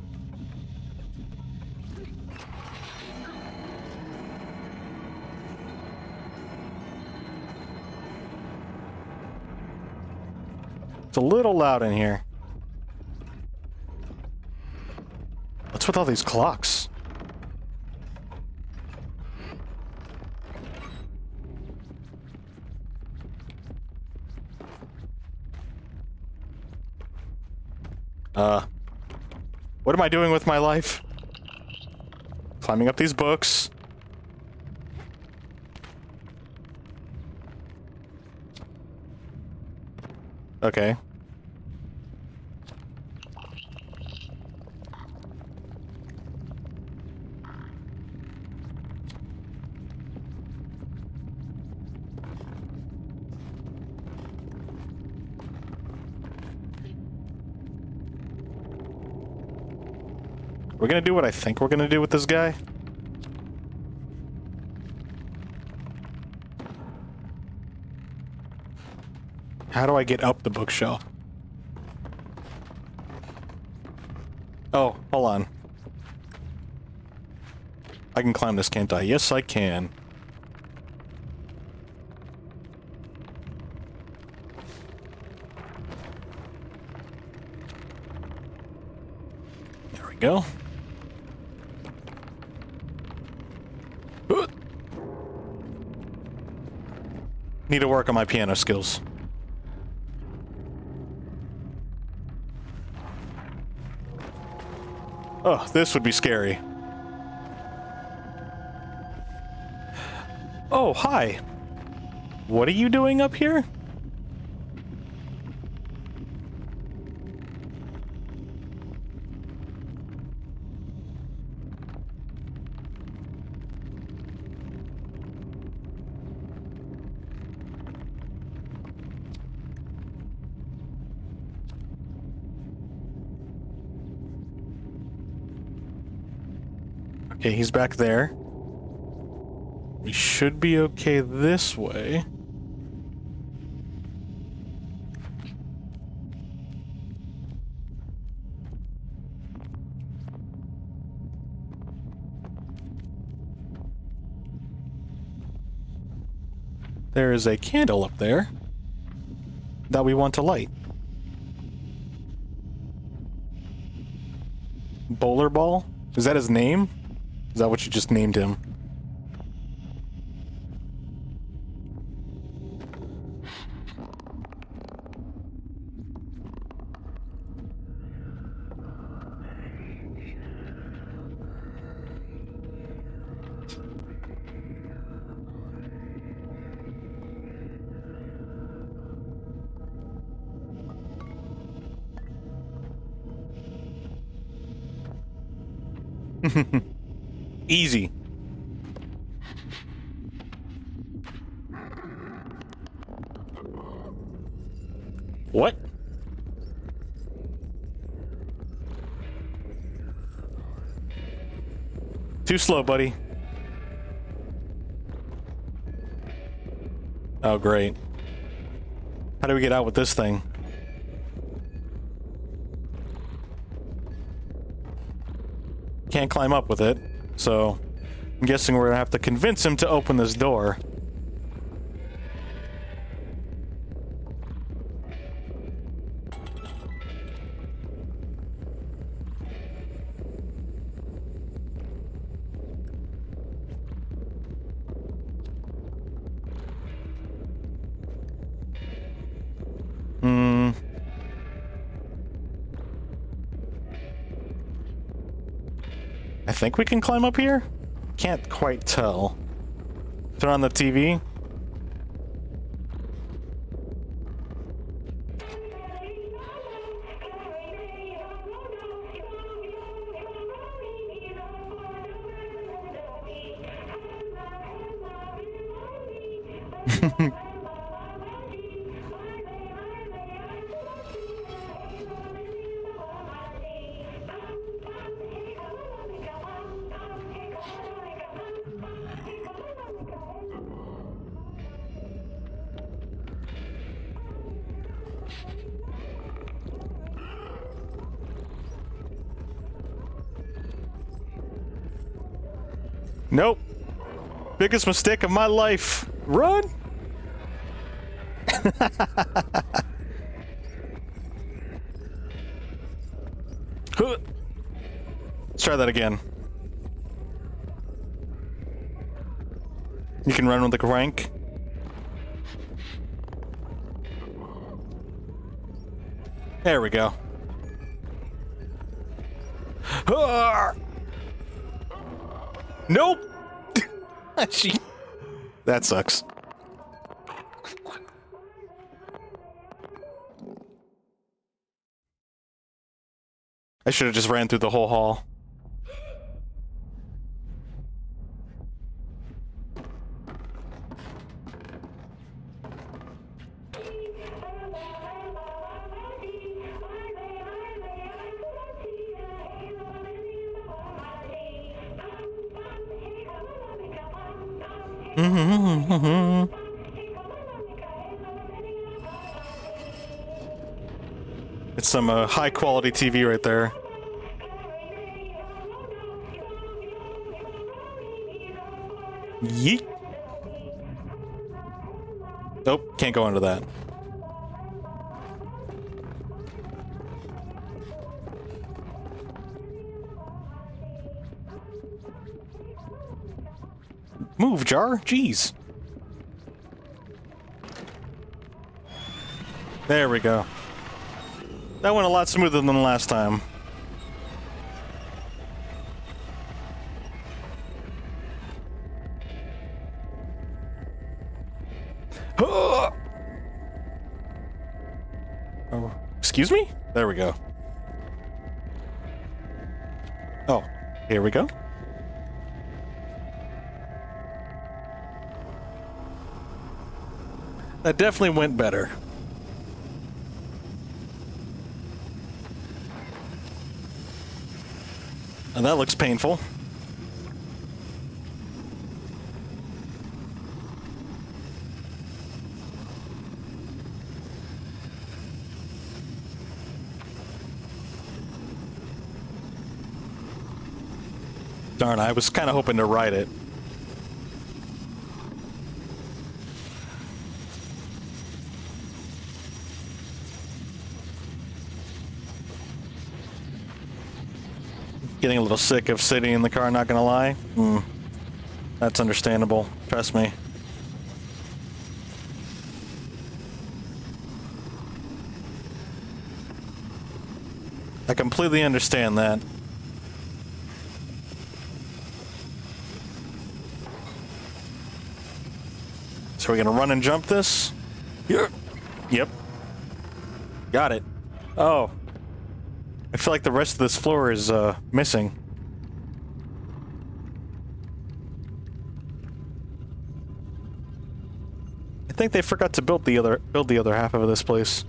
It's a little loud in here. What's with all these clocks? Uh... What am I doing with my life? Climbing up these books. Okay. We're gonna do what I think we're gonna do with this guy. How do I get up the bookshelf? Oh, hold on. I can climb this, can't I? Yes, I can. There we go. Ooh. Need to work on my piano skills. Oh, this would be scary. Oh, hi. What are you doing up here? Okay, he's back there. We should be okay this way. There is a candle up there that we want to light. Bowler Ball? Is that his name? Is that what you just named him? Easy. What? Too slow, buddy. Oh, great. How do we get out with this thing? Can't climb up with it. So, I'm guessing we're gonna have to convince him to open this door. I think we can climb up here? Can't quite tell. Turn on the T V. Nope. Biggest mistake of my life. Run! Let's try that again. You can run with the crank. There we go. Nope! She... That sucks. I should have just ran through the whole hall. It's some uh, high quality T V right there. Yeet. Nope, can't go into that. Move, Jar. Jeez. There we go. That went a lot smoother than last time. Oh, excuse me? There we go. Oh, here we go. That definitely went better. And that looks painful. Darn, I was kind of hoping to ride it. Getting a little sick of sitting in the car, not gonna lie. Mm. That's understandable, trust me. I completely understand that. So we're gonna run and jump this? Yeah. Yep. Got it. Oh. I feel like the rest of this floor is, uh, missing. I think they forgot to build the other, build the other half of this place.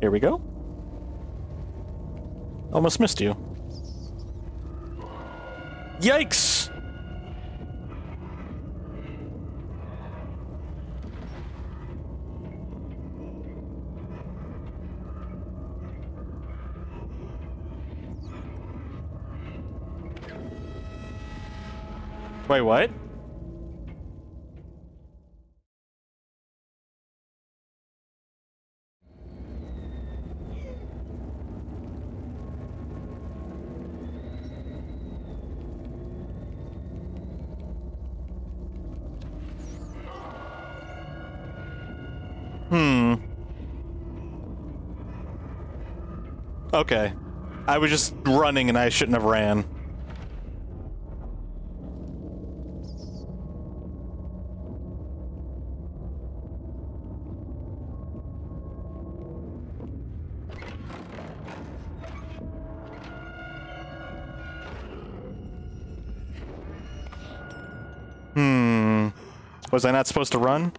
Here we go. Almost missed you. Yikes! Wait, what? Hmm. Okay. I was just running and I shouldn't have ran. Hmm. Was I not supposed to run?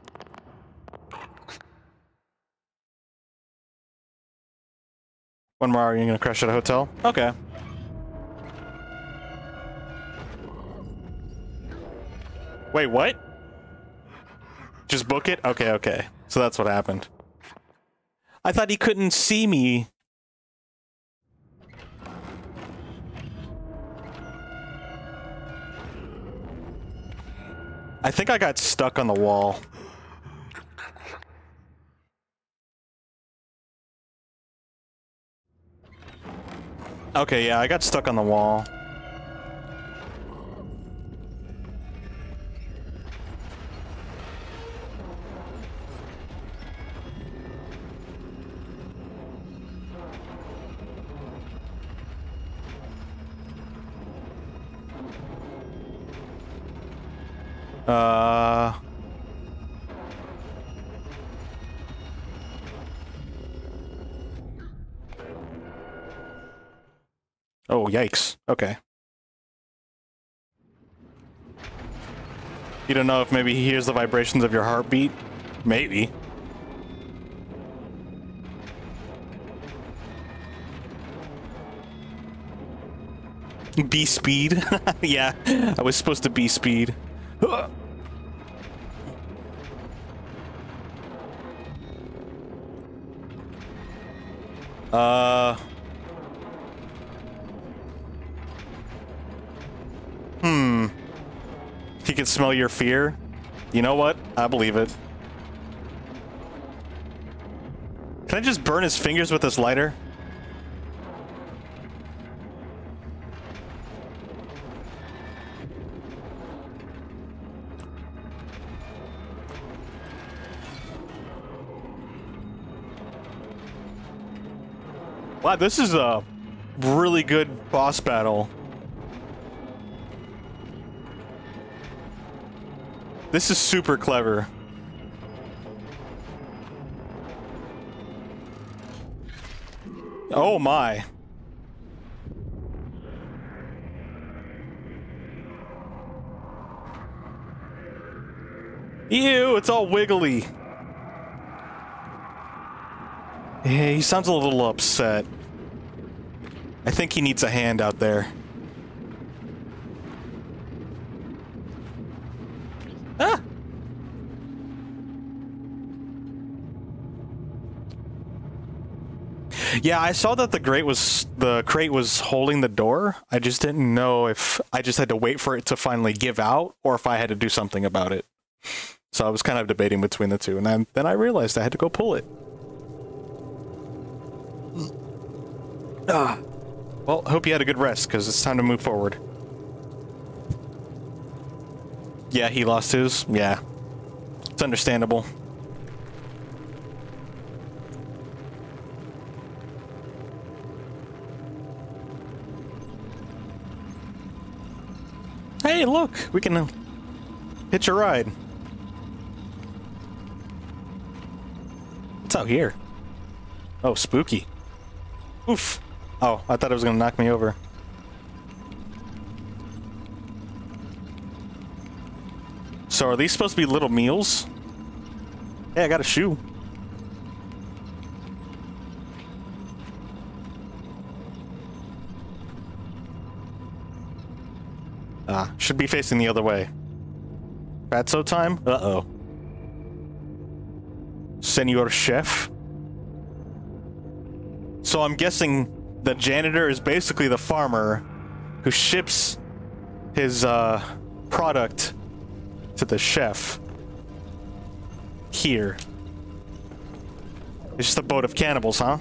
One more hour, you're gonna crash at a hotel? Okay. Wait, what? Just book it? Okay, okay. So that's what happened. I thought he couldn't see me. I think I got stuck on the wall. Okay, yeah, I got stuck on the wall. Uh... Oh, yikes. Okay. You don't know if maybe he hears the vibrations of your heartbeat? Maybe. Be speed. Yeah, I was supposed to be speed. Uh. Hmm. He can smell your fear. You know what? I believe it. Can I just burn his fingers with this lighter? Wow, this is a really good boss battle. This is super clever. Oh my. Ew, it's all wiggly. Yeah, he sounds a little upset. I think he needs a hand out there. Ah! Yeah, I saw that the crate was the crate was holding the door. I just didn't know if I just had to wait for it to finally give out or if I had to do something about it. So I was kind of debating between the two, and then, then I realized I had to go pull it. Ah. Well, hope you had a good rest, because it's time to move forward. Yeah, he lost his. Yeah. It's understandable. Hey, look! We can uh, hitch a ride. What's out here? Oh, spooky. Oof. Oh, I thought it was gonna knock me over. So are these supposed to be little meals? Hey, I got a shoe. Ah, should be facing the other way. Fatso time? Uh-oh. Senor Chef? So I'm guessing the janitor is basically the farmer who ships his uh, product to the chef here. It's just a boat of cannibals, huh?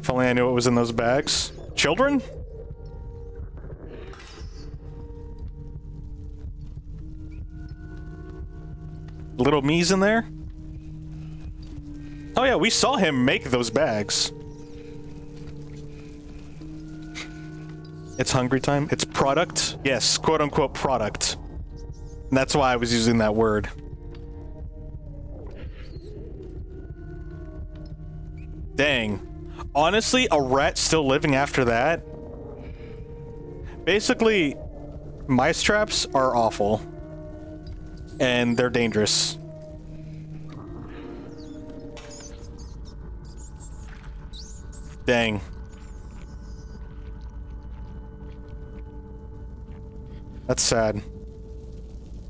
If only I knew what was in those bags. Children? Little me's in there? Oh yeah, we saw him make those bags. It's hungry time. It's product. Yes, quote unquote product. And that's why I was using that word. Dang. Honestly, a rat still living after that? Basically, mice traps are awful. And they're dangerous. Dang. That's sad.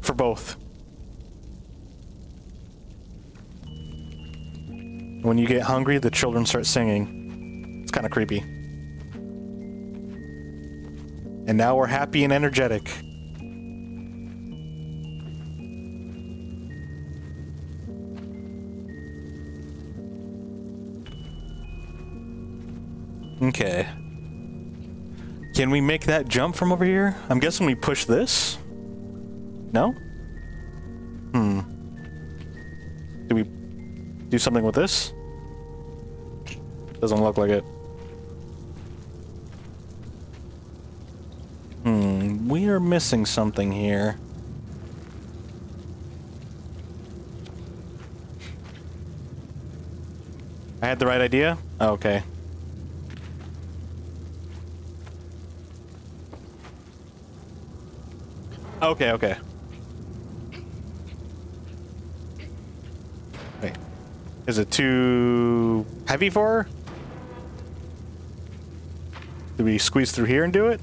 For both. When you get hungry, the children start singing. It's kind of creepy. And now we're happy and energetic. Okay. Can we make that jump from over here? I'm guessing we push this? No? Hmm. Do we do something with this? Doesn't look like it. Hmm. We are missing something here. I had the right idea? Oh, okay. Okay, okay. Is it too heavy for her? Do we squeeze through here and do it?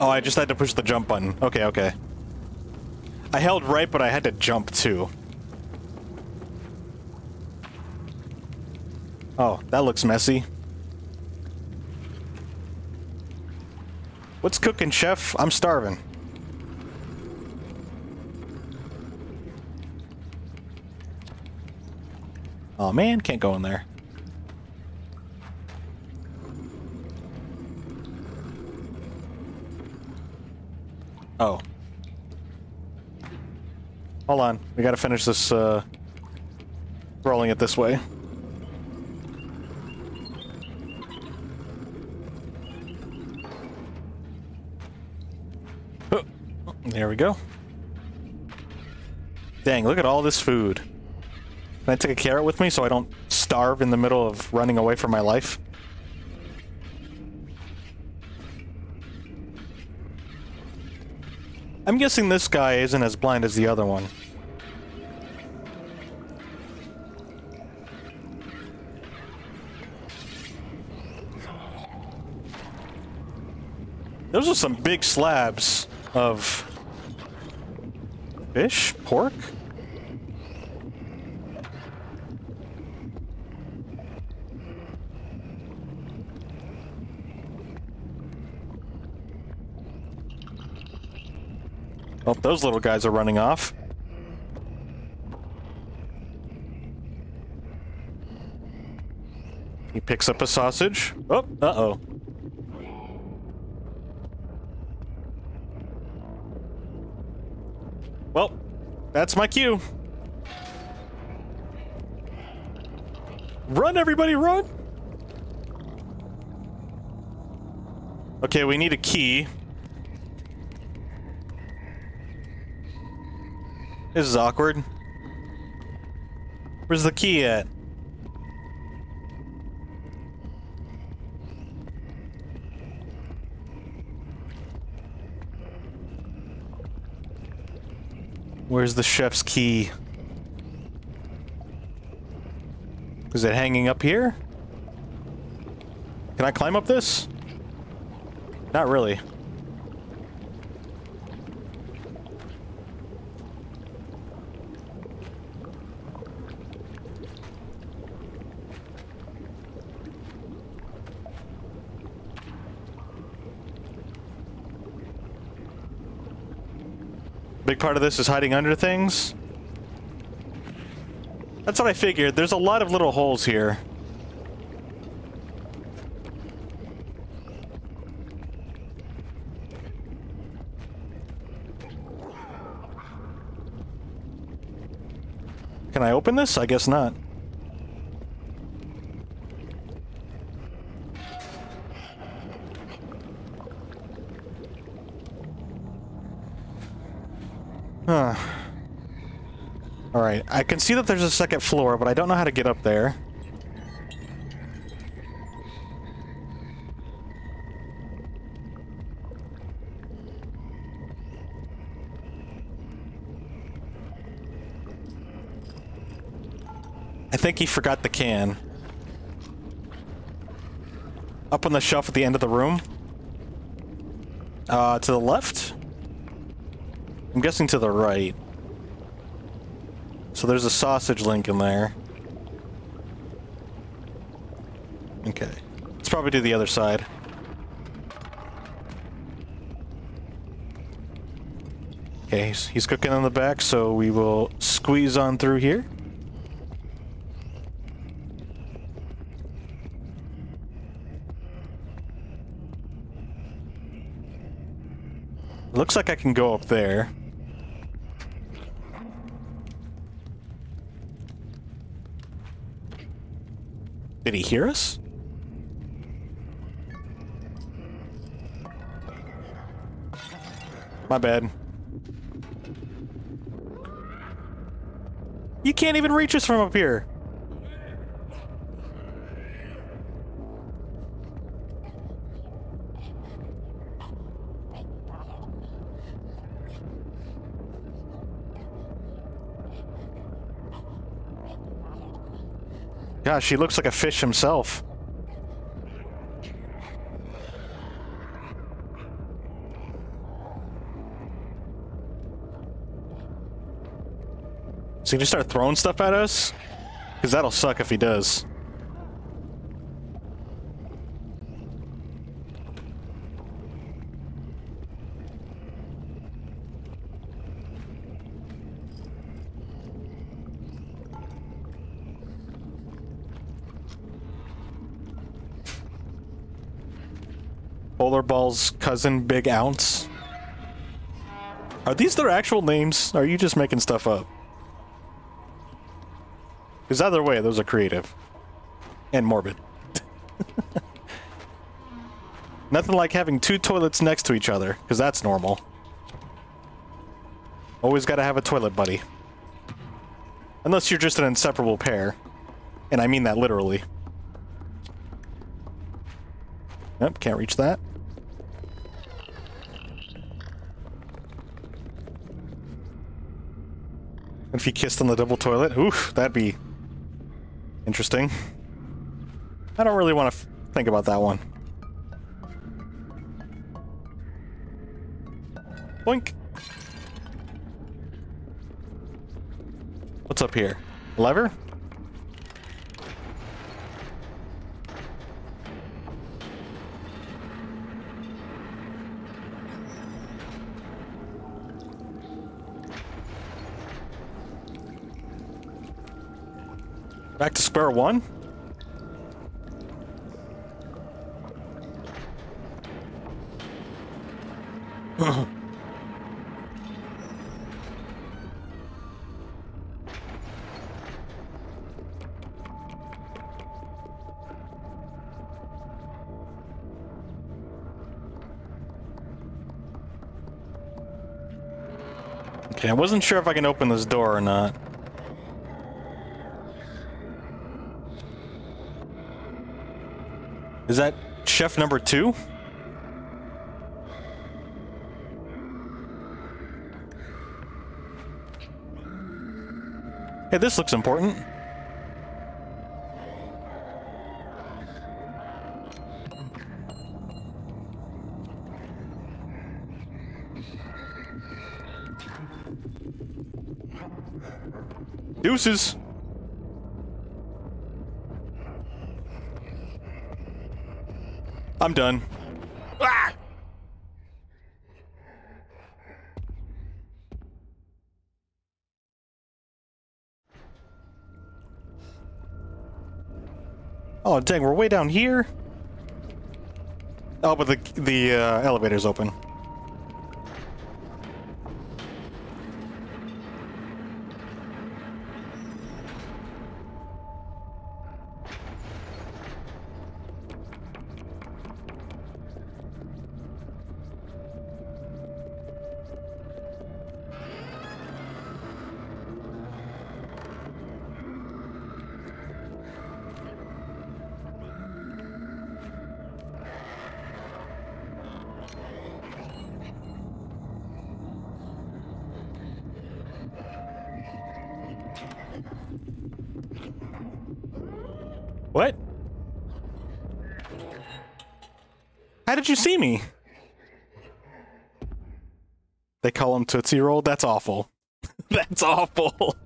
Oh, I just had to push the jump button. Okay, okay. I held right, but I had to jump too. Oh, that looks messy. What's cooking, chef? I'm starving. Oh man, can't go in there. Oh. Hold on, we gotta finish this, uh... rolling it this way. Oh, there we go. Dang, look at all this food. Can I take a carrot with me so I don't starve in the middle of running away from my life? I'm guessing this guy isn't as blind as the other one. Those are some big slabs of fish, pork. Oh, those little guys are running off. He picks up a sausage. Oh, uh-oh. Well, that's my cue. Run, everybody, run! Okay, we need a key. This is awkward. Where's the key at? Where's the chef's key? Is it hanging up here? Can I climb up this? Not really. Big part of this is hiding under things. That's what I figured. There's a lot of little holes here. Can I open this? I guess not. Huh. Alright, I can see that there's a second floor, but I don't know how to get up there. I think he forgot the can. Up on the shelf at the end of the room. Uh, to the left? I'm guessing to the right. So there's a sausage link in there. Okay. Let's probably do the other side. Okay, he's, he's cooking in the back, so we will squeeze on through here. Looks like I can go up there. Did he hear us? My bad. You can't even reach us from up here. Gosh, he looks like a fish himself. So you just start throwing stuff at us? Because that'll suck if he does. Polar Ball's cousin, Big Ounce. Are these their actual names? Or are you just making stuff up? Because either way, those are creative. And morbid. Nothing like having two toilets next to each other, because that's normal. Always gotta have a toilet buddy. Unless you're just an inseparable pair. And I mean that literally. Nope, can't reach that. If he kissed on the double toilet, oof, that'd be interesting. I don't really want to think about that one. Boink. What's up here? Lever? Back to square one? Okay, I wasn't sure if I can open this door or not. Is that chef number two? Hey, this looks important. Deuces. I'm done. Ah! Oh dang, we're way down here. Oh, but the the uh, elevator's open. What? How did you see me? They call him Tootsie Roll? That's awful. That's awful.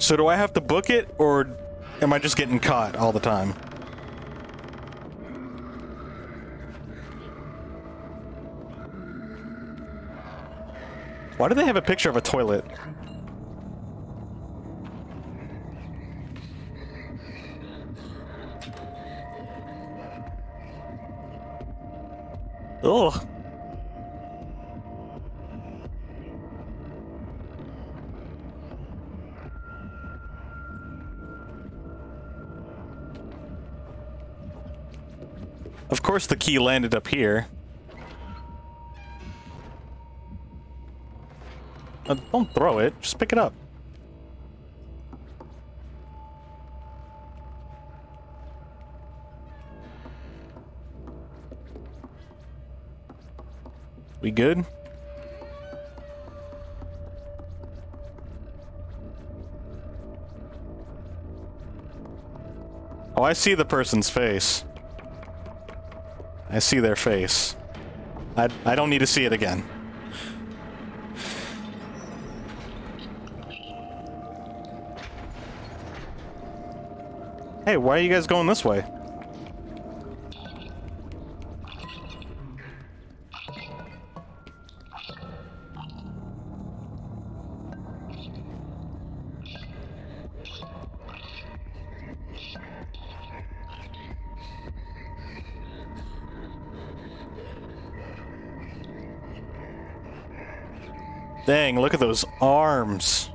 So do I have to book it, or am I just getting caught all the time? Why do they have a picture of a toilet? Ugh. Of course the key landed up here. Uh, don't throw it. Just pick it up. We good? Oh, I see the person's face. I see their face. I, I don't need to see it again. Hey, why are you guys going this way? Dang, look at those arms.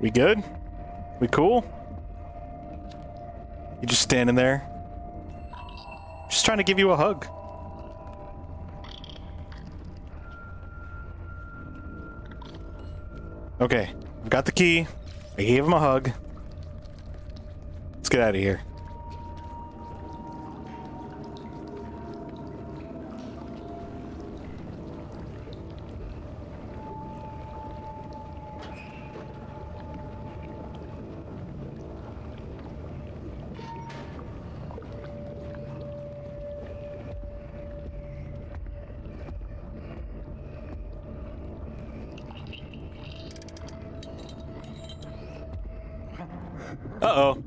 We good? We cool? You just standing there? Just trying to give you a hug. Okay, I've got the key. I gave him a hug. Let's get out of here. Uh-oh.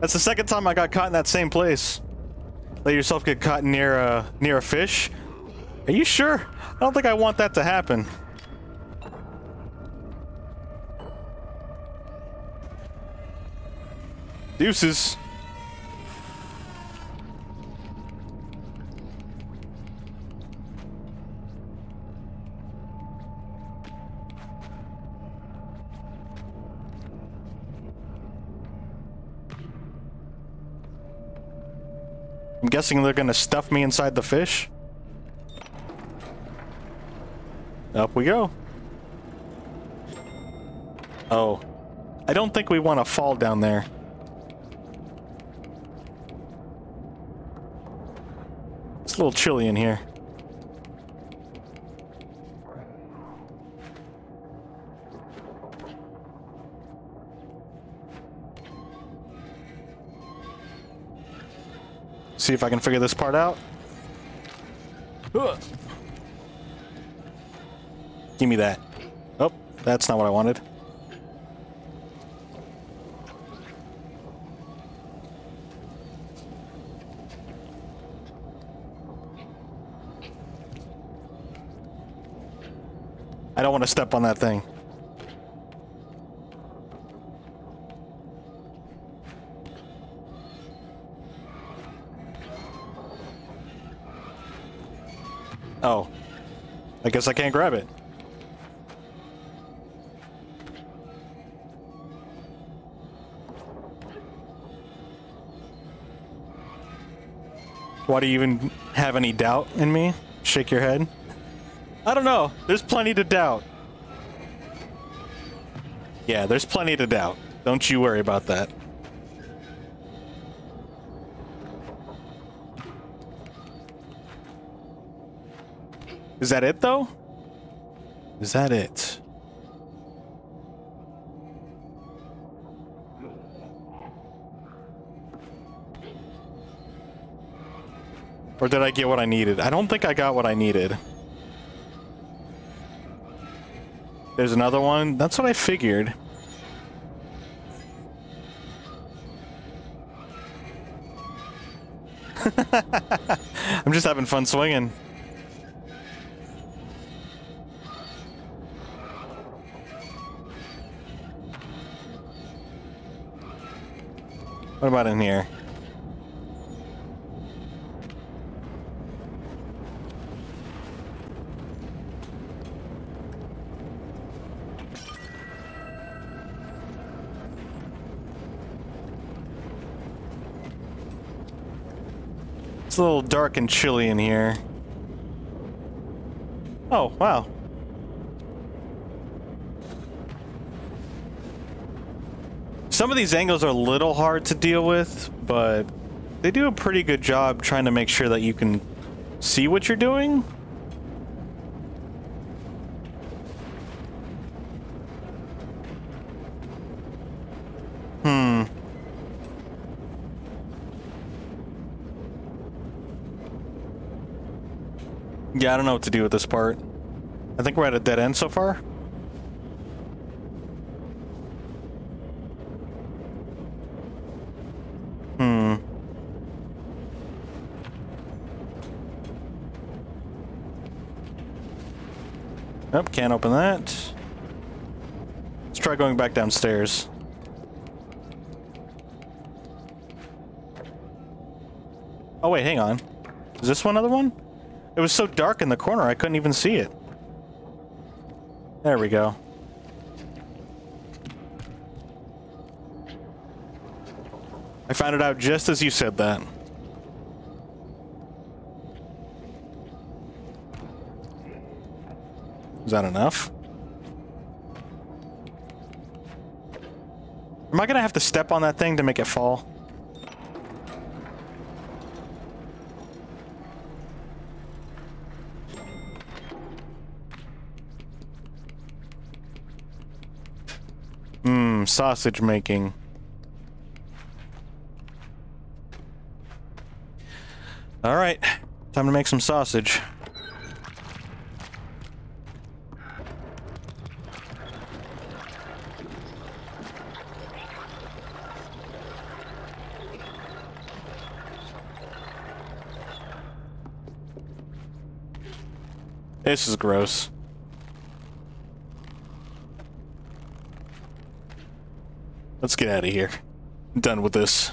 That's the second time I got caught in that same place. Let yourself get caught near a, near a fish. Are you sure? I don't think I want that to happen. Deuces. I'm guessing they're gonna stuff me inside the fish. Up we go. Oh. I don't think we want to fall down there. It's a little chilly in here. See if I can figure this part out. Ugh. Give me that. Oh, that's not what I wanted. I don't want to step on that thing. Oh, I guess I can't grab it. Why do you even have any doubt in me? Shake your head. I don't know. There's plenty to doubt. Yeah, there's plenty to doubt. Don't you worry about that. Is that it, though? Is that it? Or did I get what I needed? I don't think I got what I needed. There's another one. That's what I figured. I'm just having fun swinging. What about in here? It's a little dark and chilly in here. Oh, wow. Some of these angles are a little hard to deal with, but they do a pretty good job trying to make sure that you can see what you're doing. Hmm. Yeah, I don't know what to do with this part. I think we're at a dead end so far. Nope, can't open that. Let's try going back downstairs. Oh wait, hang on. Is this one other one? It was so dark in the corner, I couldn't even see it. There we go. I found it out just as you said that. Is that enough? Am I gonna have to step on that thing to make it fall? Mmm, sausage making. All right, time to make some sausage. This is gross. Let's get out of here. I'm done with this.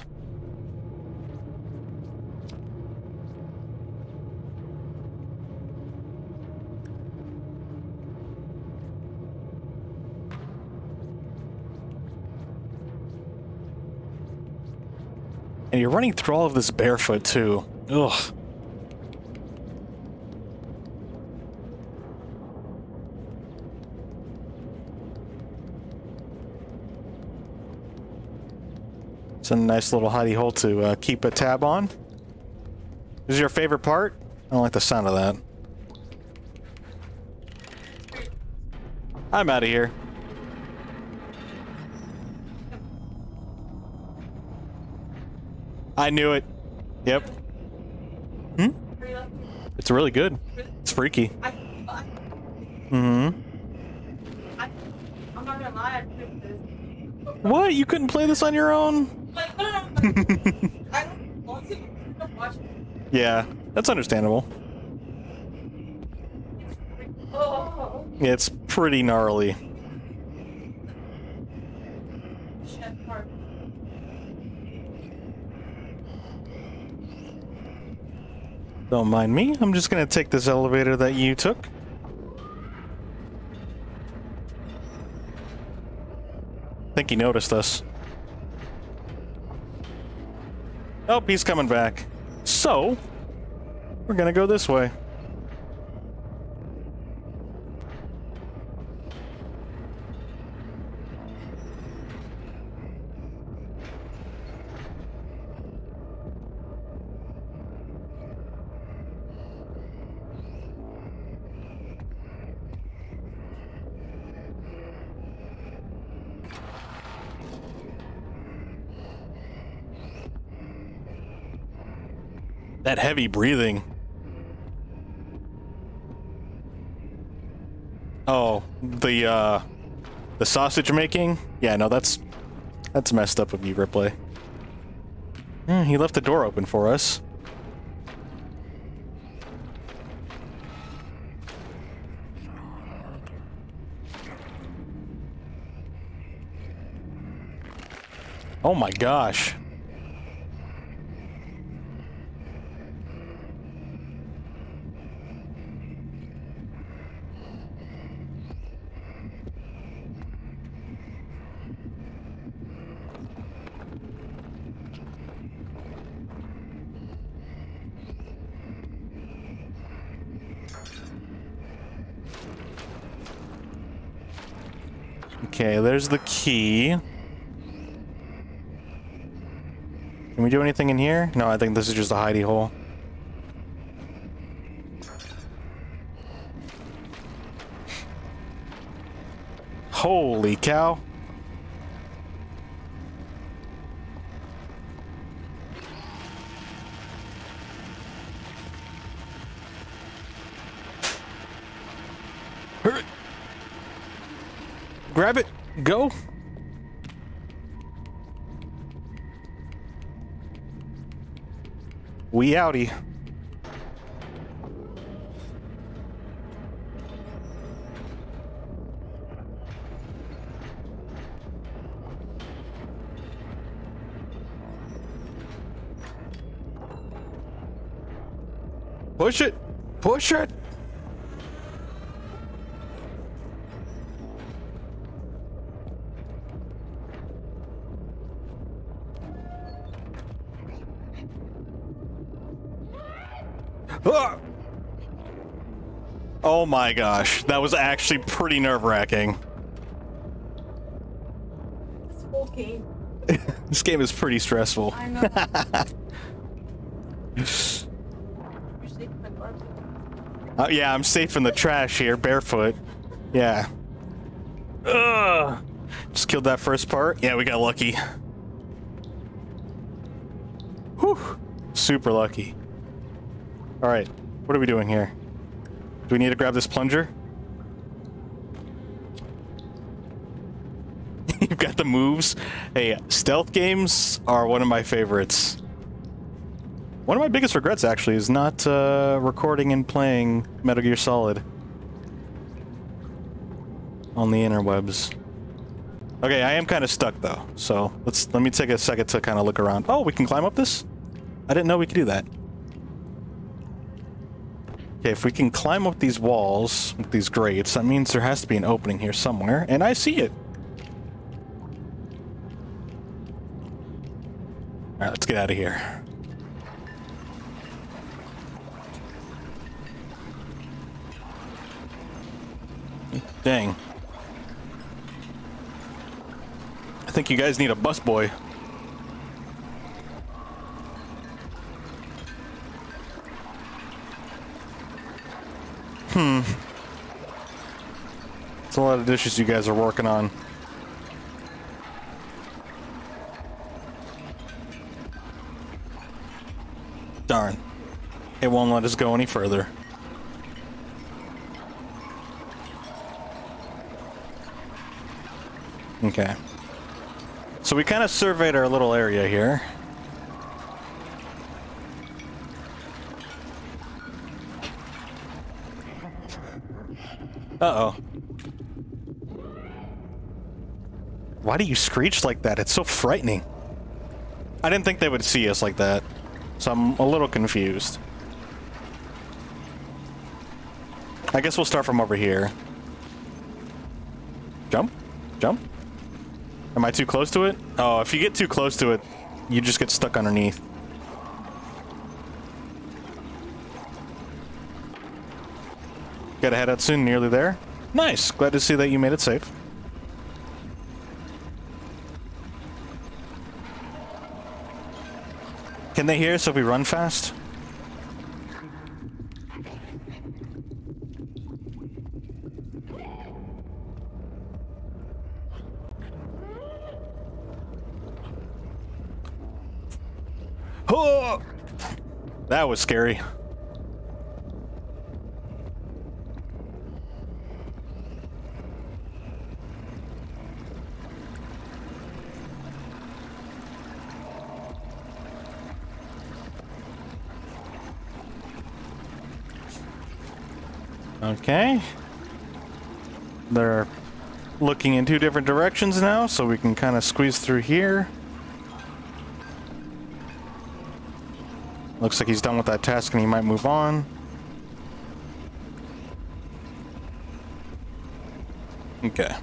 And you're running through all of this barefoot too. Ugh. It's a nice little hidey hole to uh, keep a tab on. This is your favorite part? I don't like the sound of that. I'm out of here. I knew it. Yep. Hmm? It's really good. It's freaky. Mm-hmm. I'm not gonna lie, I picked this. What? You couldn't play this on your own? Yeah, that's understandable. Yeah, it's pretty gnarly. Don't mind me. I'm just gonna take this elevator that you took. I think he noticed us. Oh, he's coming back. So, we're gonna go this way. That heavy breathing. Oh, the uh, the sausage making? Yeah, no, that's that's messed up of you, Ripley. Mm, he left the door open for us. Oh my gosh. Okay, there's the key. Can we do anything in here? No, I think this is just a hidey hole. Holy cow. Grab it. Go. We outie. Push it. Push it. Oh my gosh, that was actually pretty nerve-wracking. This whole game. This game is pretty stressful. I know. uh, yeah, I'm safe in the trash here, barefoot. Yeah. Ugh. Just killed that first part. Yeah, we got lucky. Whew. Super lucky. All right, what are we doing here? Do we need to grab this plunger? You've got the moves. Hey, stealth games are one of my favorites. One of my biggest regrets, actually, is not uh, recording and playing Metal Gear Solid on the interwebs. Okay, I am kind of stuck though, so let's let me take a second to kind of look around. Oh, we can climb up this? I didn't know we could do that. Okay, if we can climb up these walls with these grates, that means there has to be an opening here somewhere, and I see it. All right, let's get out of here. Dang. I think you guys need a busboy. Hmm. It's a lot of dishes you guys are working on. Darn. It won't let us go any further. Okay. So we kind of surveyed our little area here. Uh-oh. Why do you screech like that? It's so frightening. I didn't think they would see us like that, so I'm a little confused. I guess we'll start from over here. Jump? Jump? Am I too close to it? Oh, if you get too close to it, you just get stuck underneath. Gotta head out soon, nearly there. Nice! Glad to see that you made it safe. Can they hear us if we run fast? Oh! That was scary. Okay, they're looking in two different directions now, so we can kind of squeeze through here. Looks like he's done with that task and he might move on. Okay.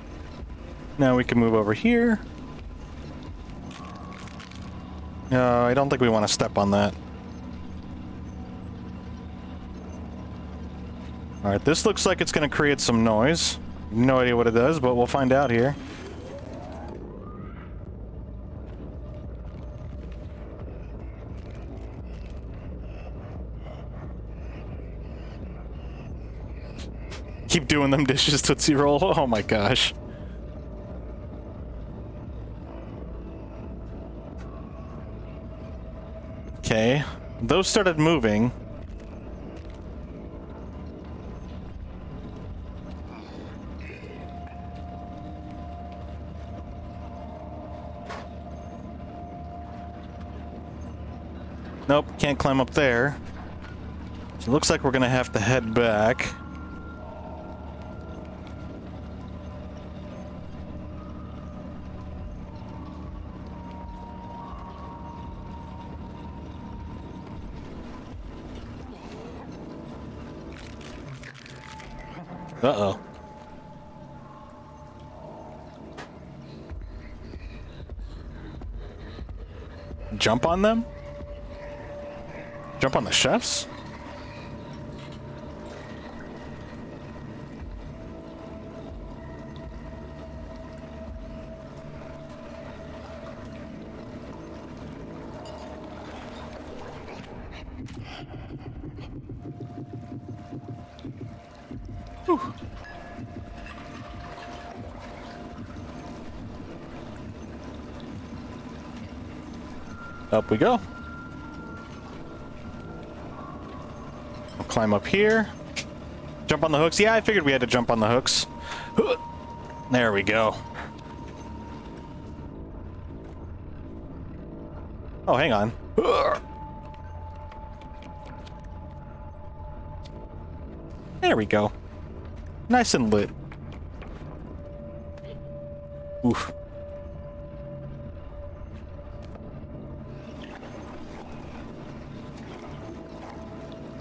Now we can move over here. No, uh, I don't think we want to step on that. Alright, this looks like it's going to create some noise. No idea what it does, but we'll find out here. Keep doing them dishes, Tootsie Roll. Oh my gosh. Okay. Those started moving. Nope, can't climb up there. So it looks like we're gonna have to head back. Uh-oh. Jump on them? Jump on the chefs? Up we go. I'll climb up here. Jump on the hooks. Yeah, I figured we had to jump on the hooks. There we go. Oh, hang on. There we go. Nice and lit. Oof.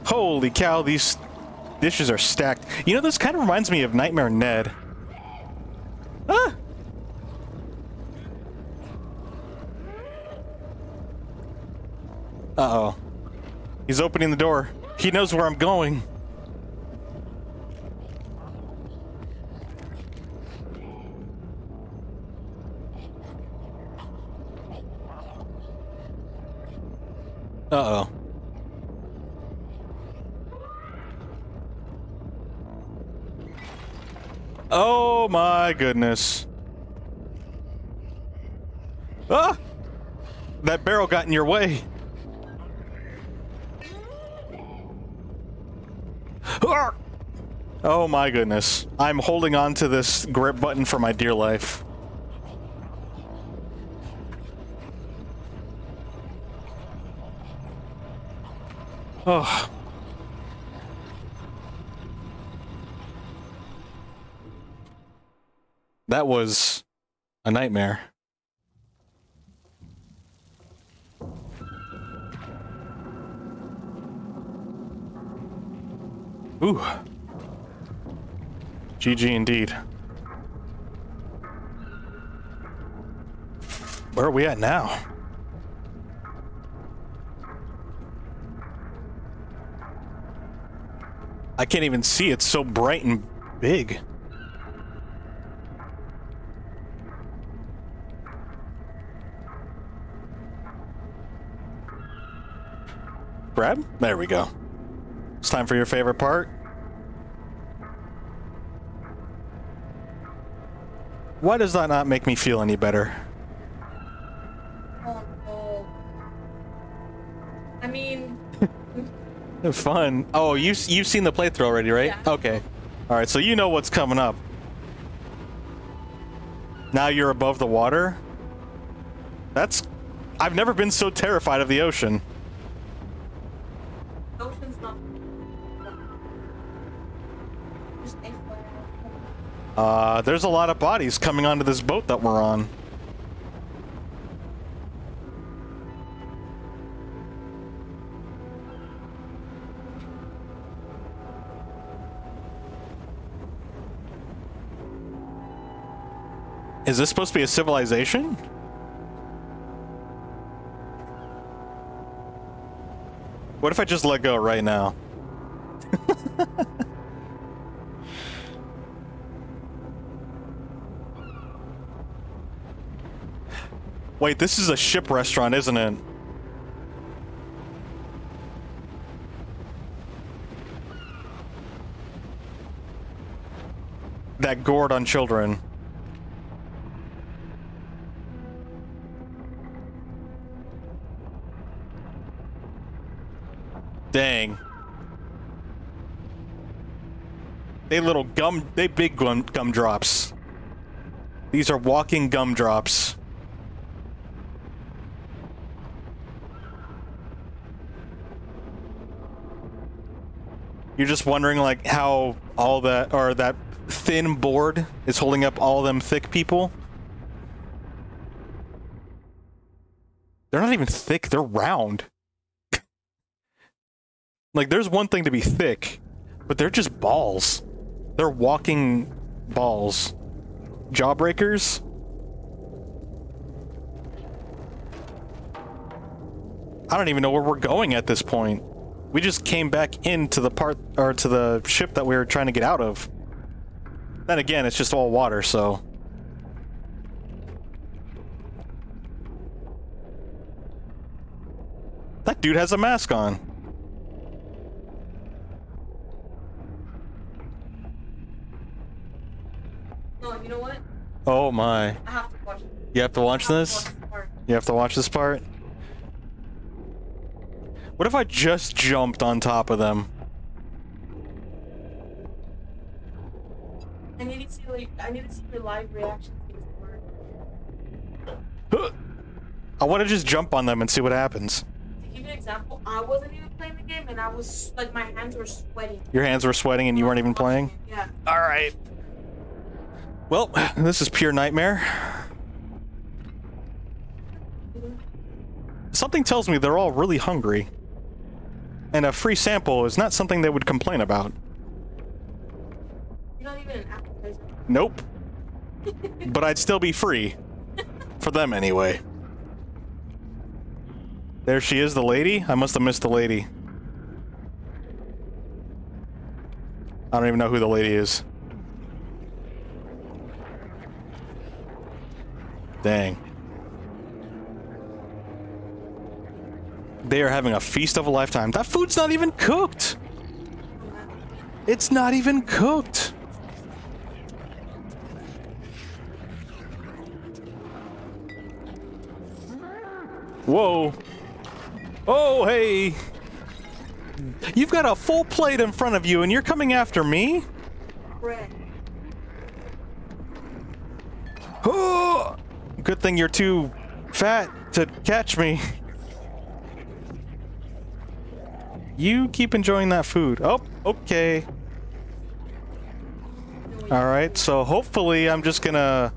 Holy cow, these dishes are stacked. You know, this kind of reminds me of Nightmare Ned. Ah! Uh-oh. He's opening the door. He knows where I'm going. Uh-oh. Oh my goodness. Ah! That barrel got in your way. Ah! Oh my goodness. I'm holding on to this grip button for my dear life. Oh. That was a nightmare. Ooh. G G indeed. Where are we at now? I can't even see. It's so bright and big. Grab? There we go. It's time for your favorite part. Why does that not make me feel any better? Oh. I mean... Fun. Oh, you, you've seen the playthrough already, right? Yeah. Okay. Alright, so you know what's coming up. Now you're above the water? That's... I've never been so terrified of the ocean. Uh, there's a lot of bodies coming onto this boat that we're on. Is this supposed to be a civilization? What if I just let go right now? Wait, this is a ship restaurant, isn't it? That gourd on children. Dang. They little gum, they big gum, gumdrops. These are walking gumdrops. You're just wondering like how all that, or that thin board is holding up all them thick people. They're not even thick, they're round. Like, there's one thing to be thick, but they're just balls. They're walking balls. Jawbreakers? I don't even know where we're going at this point. We just came back into the part, or to the ship that we were trying to get out of. Then again, it's just all water, so... That dude has a mask on. You know what? Oh my. I have to watch it. You have to watch this? To watch this you have to watch this part? What if I just jumped on top of them? I need to see, like, I need to see your live reaction to work. I want to just jump on them and see what happens. To give you an example, I wasn't even playing the game and I was, like, my hands were sweating. Your hands were sweating and you weren't even playing? Yeah. Alright. Well, this is pure nightmare. Something tells me they're all really hungry. And a free sample is not something they would complain about. You're not even an appetizer. Nope. But I'd still be free. For them, anyway. There she is, the lady. I must have missed the lady. I don't even know who the lady is. Dang. They are having a feast of a lifetime. That food's not even cooked! It's not even cooked! Whoa. Oh, hey! You've got a full plate in front of you and you're coming after me? Bread. Oh! Good thing you're too fat to catch me. You keep enjoying that food. Oh, okay. Alright, so hopefully I'm just gonna,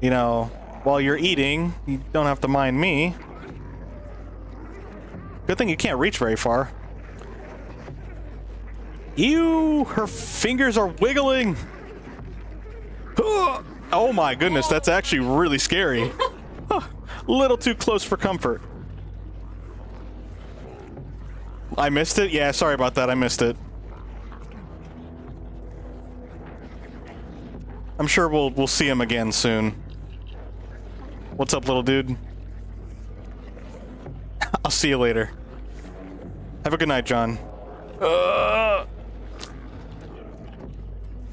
you know, while you're eating, you don't have to mind me. Good thing you can't reach very far. Ew, her fingers are wiggling. Oh! Oh my goodness, that's actually really scary. Huh, a little too close for comfort. I missed it? Yeah, sorry about that, I missed it. I'm sure we'll we'll see him again soon. What's up, little dude? I'll see you later. Have a good night, John. Uh,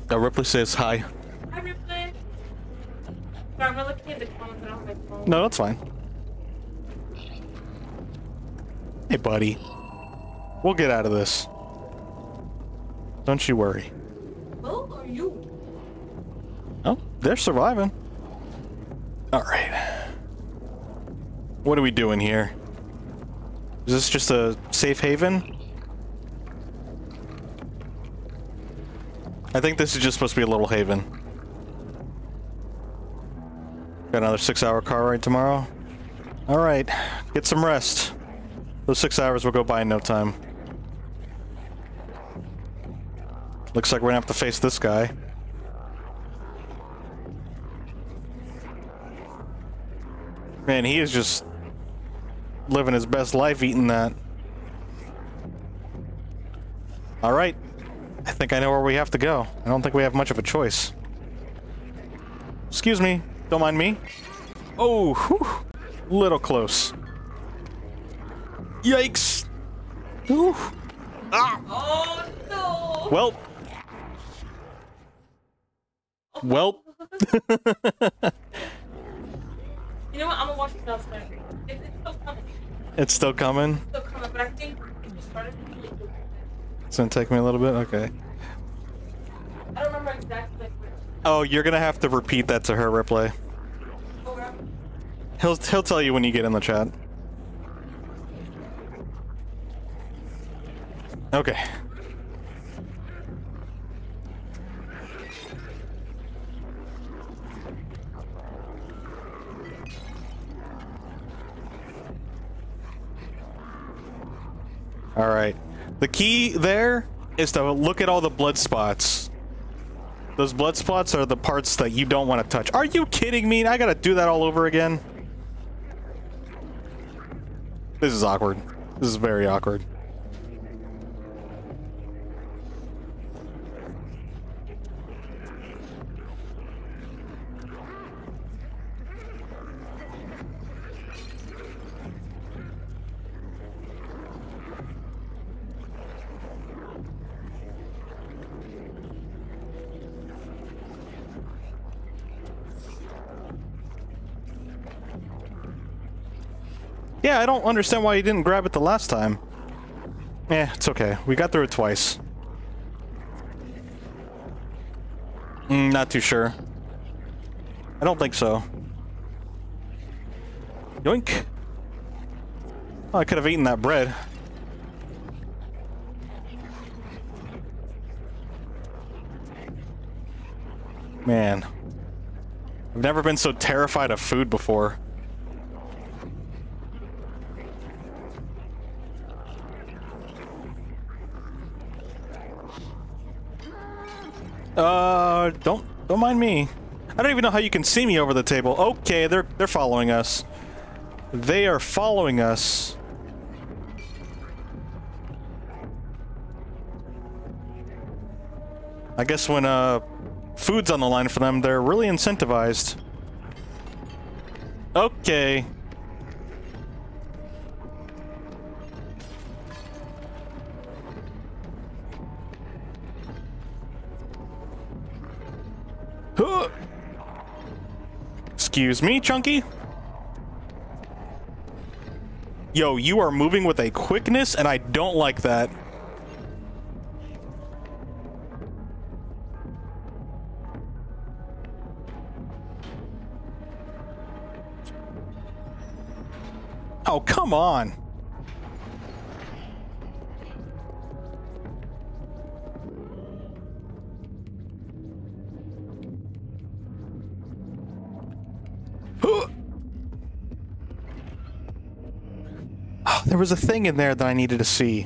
now Ripley says hi. Hi, Ripley. I'm not looking at the comments, I don't have my phone. No, that's fine. Hey, buddy. We'll get out of this. Don't you worry. Well, are you? Oh, they're surviving. Alright. What are we doing here? Is this just a safe haven? I think this is just supposed to be a little haven. Got another six hour car ride tomorrow. Alright, get some rest. Those six hours will go by in no time. Looks like we're gonna have to face this guy. Man, he is just living his best life eating that. All right. I think I know where we have to go. I don't think we have much of a choice. Excuse me. Don't mind me. Oh, whew. Little close. Yikes. Whew. Ah. Oh, no. Welp. Welp. You know what? I'm gonna watch the documentary. It, it's still coming. It's still coming? It's still coming, but I think it just started. It's gonna take me a little bit? Okay. I don't remember exactly where. Oh, you're gonna have to repeat that to her, Ripley. Over. He'll, he'll tell you when you get in the chat. Okay. All right. The key there is to look at all the blood spots. Those blood spots are the parts that you don't want to touch. Are you kidding me? I gotta do that all over again. This is awkward. This is very awkward. Yeah, I don't understand why you didn't grab it the last time. Eh, it's okay. We got through it twice. Mm, not too sure. I don't think so. Yoink. Oh, I could have eaten that bread. Man. I've never been so terrified of food before. Uh, don't don't mind me. I don't even know how you can see me over the table. Okay, they're they're following us. They are following us. I guess when uh food's on the line for them, they're really incentivized. Okay. Excuse me, Chunky? Yo, you are moving with a quickness, and I don't like that. Oh, come on. There was a thing in there that I needed to see.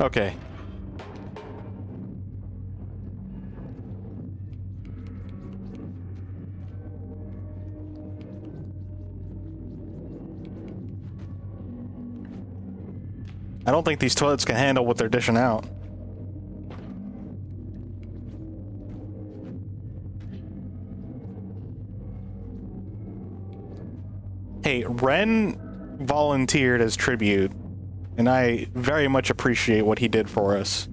Okay. I don't think these toilets can handle what they're dishing out. Hey, Ren volunteered as tribute, and I very much appreciate what he did for us.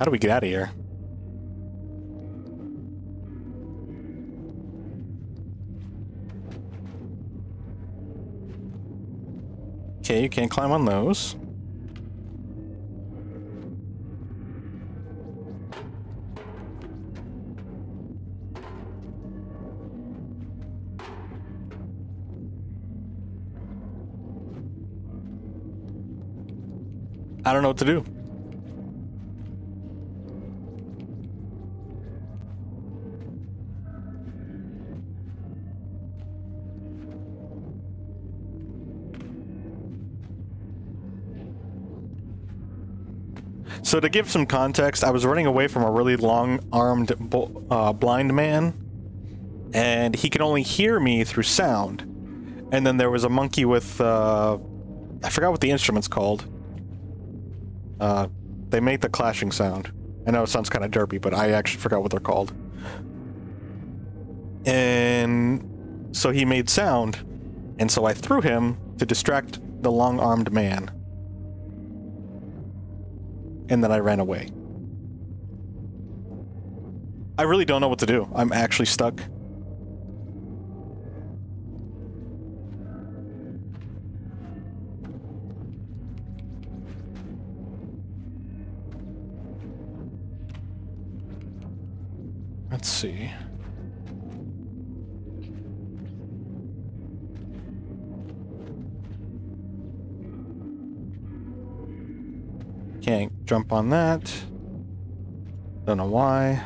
How do we get out of here? Okay, you can't climb on those. I don't know what to do. So to give some context, I was running away from a really long-armed uh, blind man, and he could only hear me through sound. And then there was a monkey with, uh, I forgot what the instrument's called. Uh, they make the clashing sound. I know it sounds kind of derpy, but I actually forgot what they're called. And so he made sound, and so I threw him to distract the long-armed man. And then I ran away. I really don't know what to do. I'm actually stuck. Let's see. Can't jump on that. Don't know why.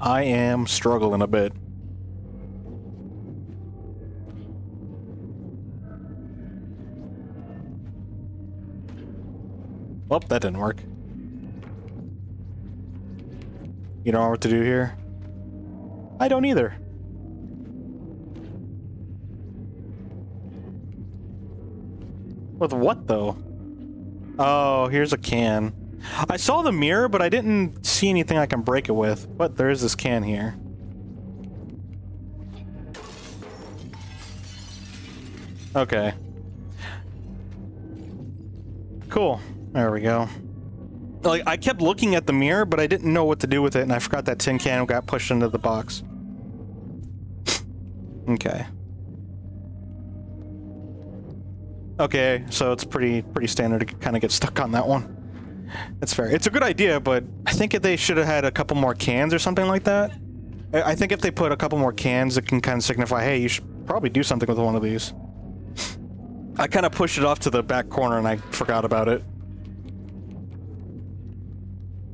I am struggling a bit. Well, that didn't work. You don't know what to do here? I don't either. With what, though? Oh, here's a can. I saw the mirror, but I didn't see anything I can break it with. But there is this can here. Okay. Cool. There we go. Like, I kept looking at the mirror, but I didn't know what to do with it, and I forgot that tin can got pushed into the box. Okay. Okay, so it's pretty pretty standard to kind of get stuck on that one. That's fair. It's a good idea, but I think if they should have had a couple more cans or something like that. I think if they put a couple more cans, it can kind of signify, hey, you should probably do something with one of these. I kind of pushed it off to the back corner, and I forgot about it.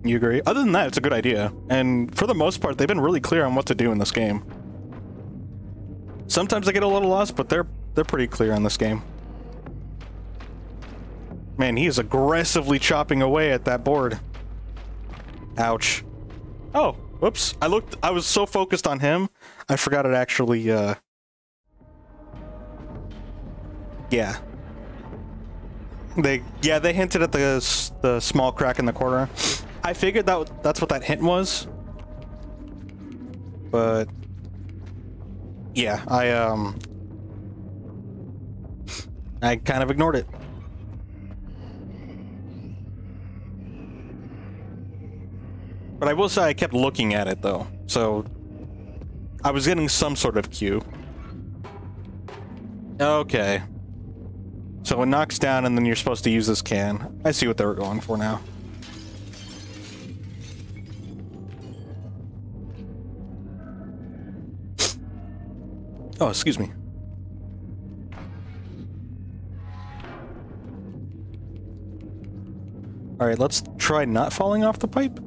You agree? Other than that, it's a good idea. And for the most part, they've been really clear on what to do in this game. Sometimes I get a little lost, but they're they're pretty clear on this game. Man, he is aggressively chopping away at that board. Ouch. Oh, whoops. I looked, I was so focused on him, I forgot it actually, uh... yeah. They, yeah, they hinted at the, the small crack in the corner. I figured that that's what that hint was, but yeah, I um, I kind of ignored it. But I will say I kept looking at it though, so I was getting some sort of cue. Okay, so it knocks down, and then you're supposed to use this can. I see what they were going for now. Oh, excuse me. All right, let's try not falling off the pipe.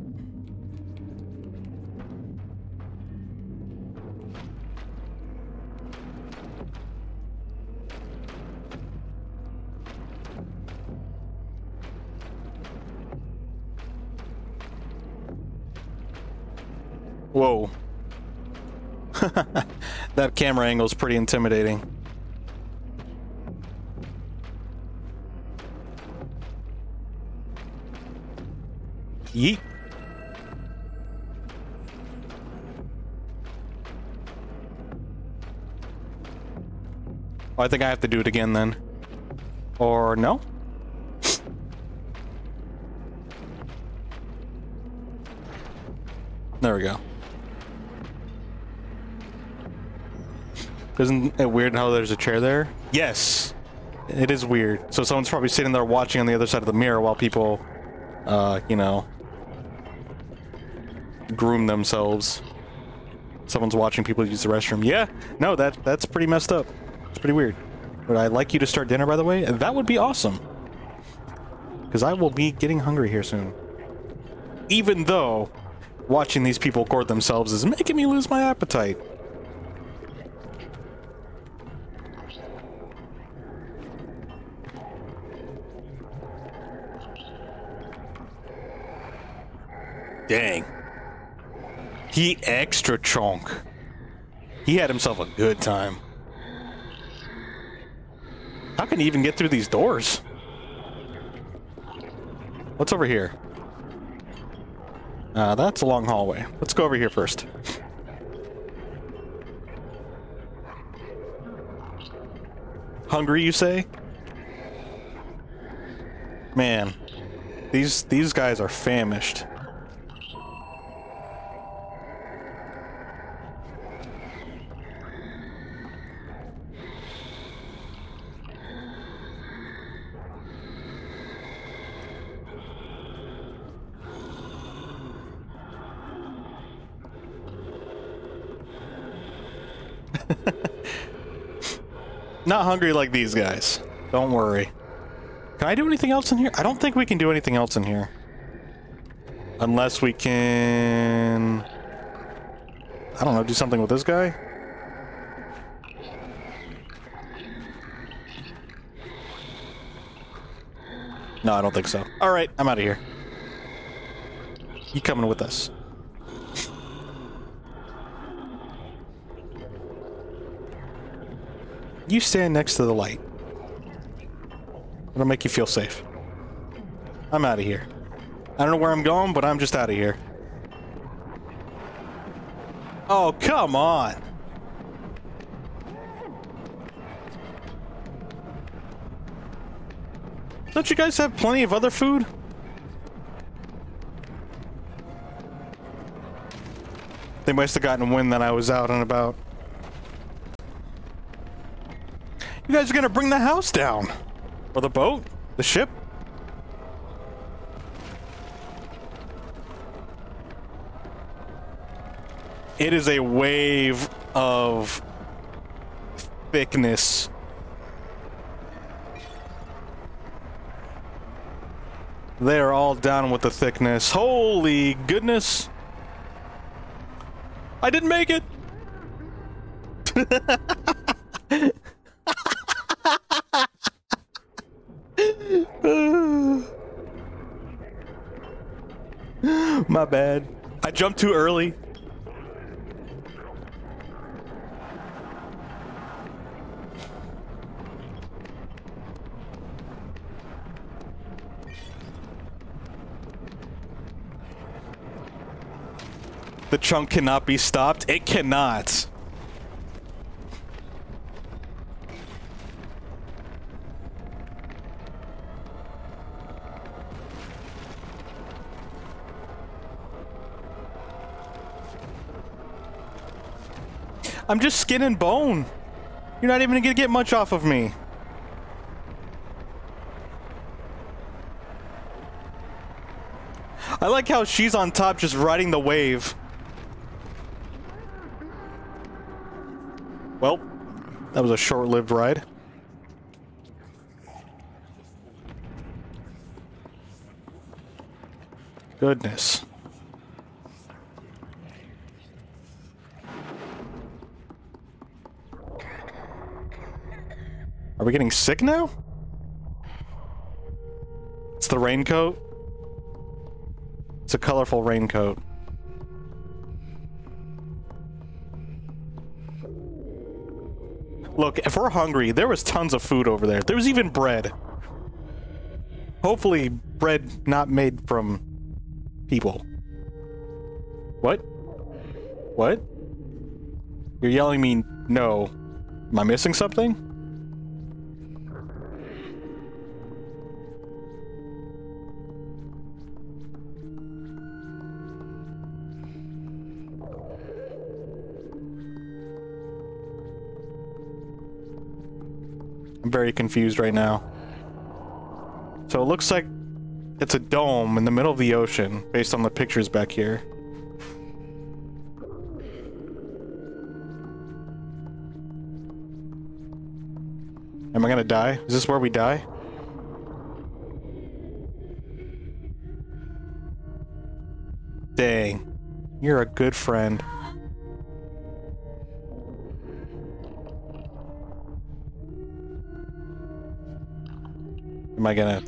Whoa. That camera angle is pretty intimidating. Yeet. Oh, I think I have to do it again then. Or no? There we go. Isn't it weird how there's a chair there? Yes, it is weird. So someone's probably sitting there watching on the other side of the mirror while people, uh, you know, groom themselves. Someone's watching people use the restroom. Yeah, no, that that's pretty messed up. It's pretty weird. Would I like you to start dinner, by the way? That would be awesome. Because I will be getting hungry here soon. Even though watching these people gorge themselves is making me lose my appetite. Dang. He extra chonk. He had himself a good time. How can he even get through these doors? What's over here? Uh, that's a long hallway. Let's go over here first. Hungry, you say? Man, these these guys are famished. Not hungry like these guys. Don't worry. Can I do anything else in here? I don't think we can do anything else in here. Unless we can... I don't know, do something with this guy? No, I don't think so. Alright, I'm out of here. You coming with us. You stand next to the light. It'll make you feel safe. I'm out of here. I don't know where I'm going, but I'm just out of here. Oh, come on! Don't you guys have plenty of other food? They must have gotten wind that I was out and about. You guys are gonna bring the house down! Or the boat? The ship? It is a wave of thickness. They are all down with the thickness. Holy goodness! I didn't make it! My bad. I jumped too early. The chunk cannot be stopped. It cannot. I'm just skin and bone. You're not even gonna get much off of me. I like how she's on top just riding the wave. Well, that was a short-lived ride. Goodness. Are we getting sick now? It's the raincoat. It's a colorful raincoat. Look, if we're hungry, there was tons of food over there. There was even bread. Hopefully, bread not made from people. What? What? You're yelling me no. Am I missing something? I'm very confused right now. So it looks like it's a dome in the middle of the ocean, based on the pictures back here. I gonna die? Is this where we die? Dang. You're a good friend. Am I gonna...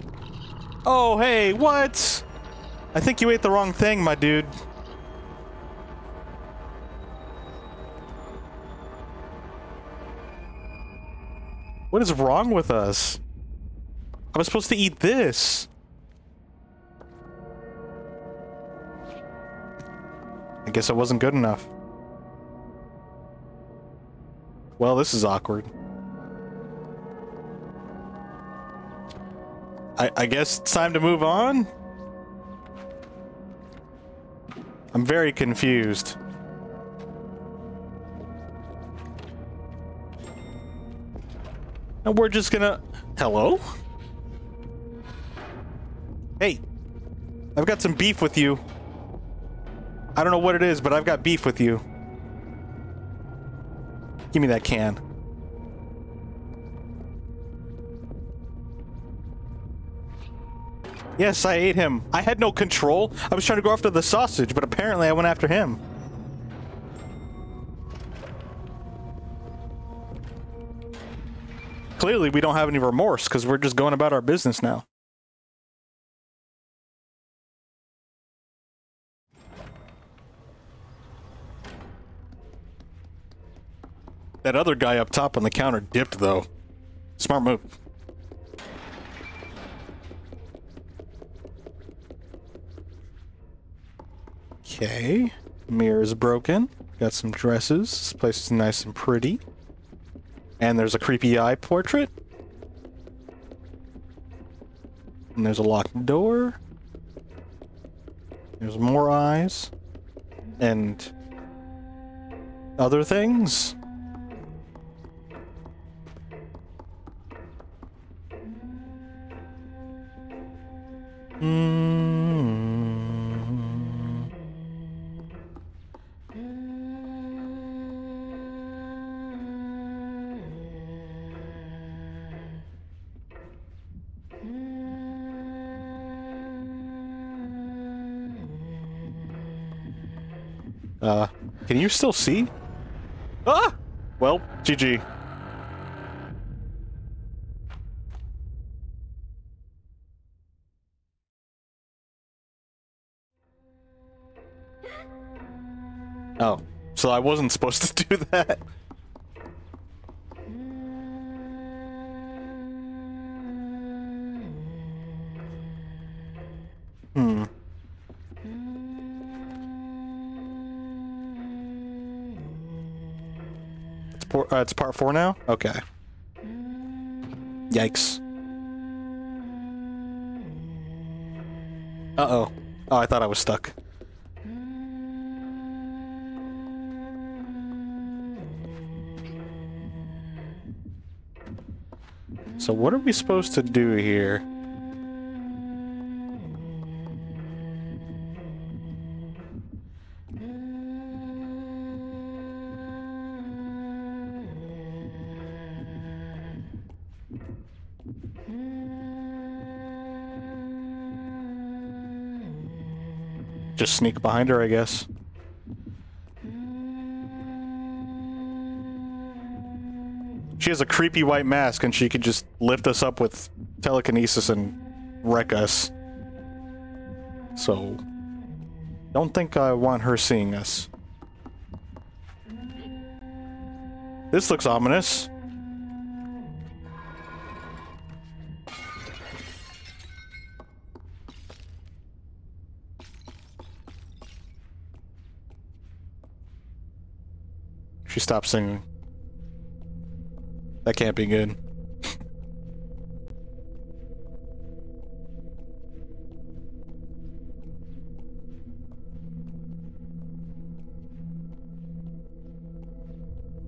Oh, hey, what? I think you ate the wrong thing, my dude. What is wrong with us? I was supposed to eat this. I guess I wasn't good enough. Well, this is awkward. I, I guess it's time to move on? I'm very confused. And we're just gonna... Hello? Hey! I've got some beef with you. I don't know what it is, but I've got beef with you. Give me that can. Yes, I ate him. I had no control. I was trying to go after the sausage, but apparently I went after him. Clearly, we don't have any remorse, because we're just going about our business now. That other guy up top on the counter dipped, though. Smart move. Okay. Mirror's broken. Got some dresses. This place is nice and pretty. And there's a creepy eye portrait. And there's a locked door. There's more eyes. And... other things. Mm-hmm. Uh, can you still see? Ah! Well, G G. Oh, so I wasn't supposed to do that. Hmm. It's, por uh, it's part four now? Okay. Yikes. Uh-oh. Oh, I thought I was stuck. So what are we supposed to do here? Just sneak behind her, I guess. She has a creepy white mask, and she could just lift us up with telekinesis and wreck us. So, don't think I want her seeing us. This looks ominous. She stopped singing. That can't be good.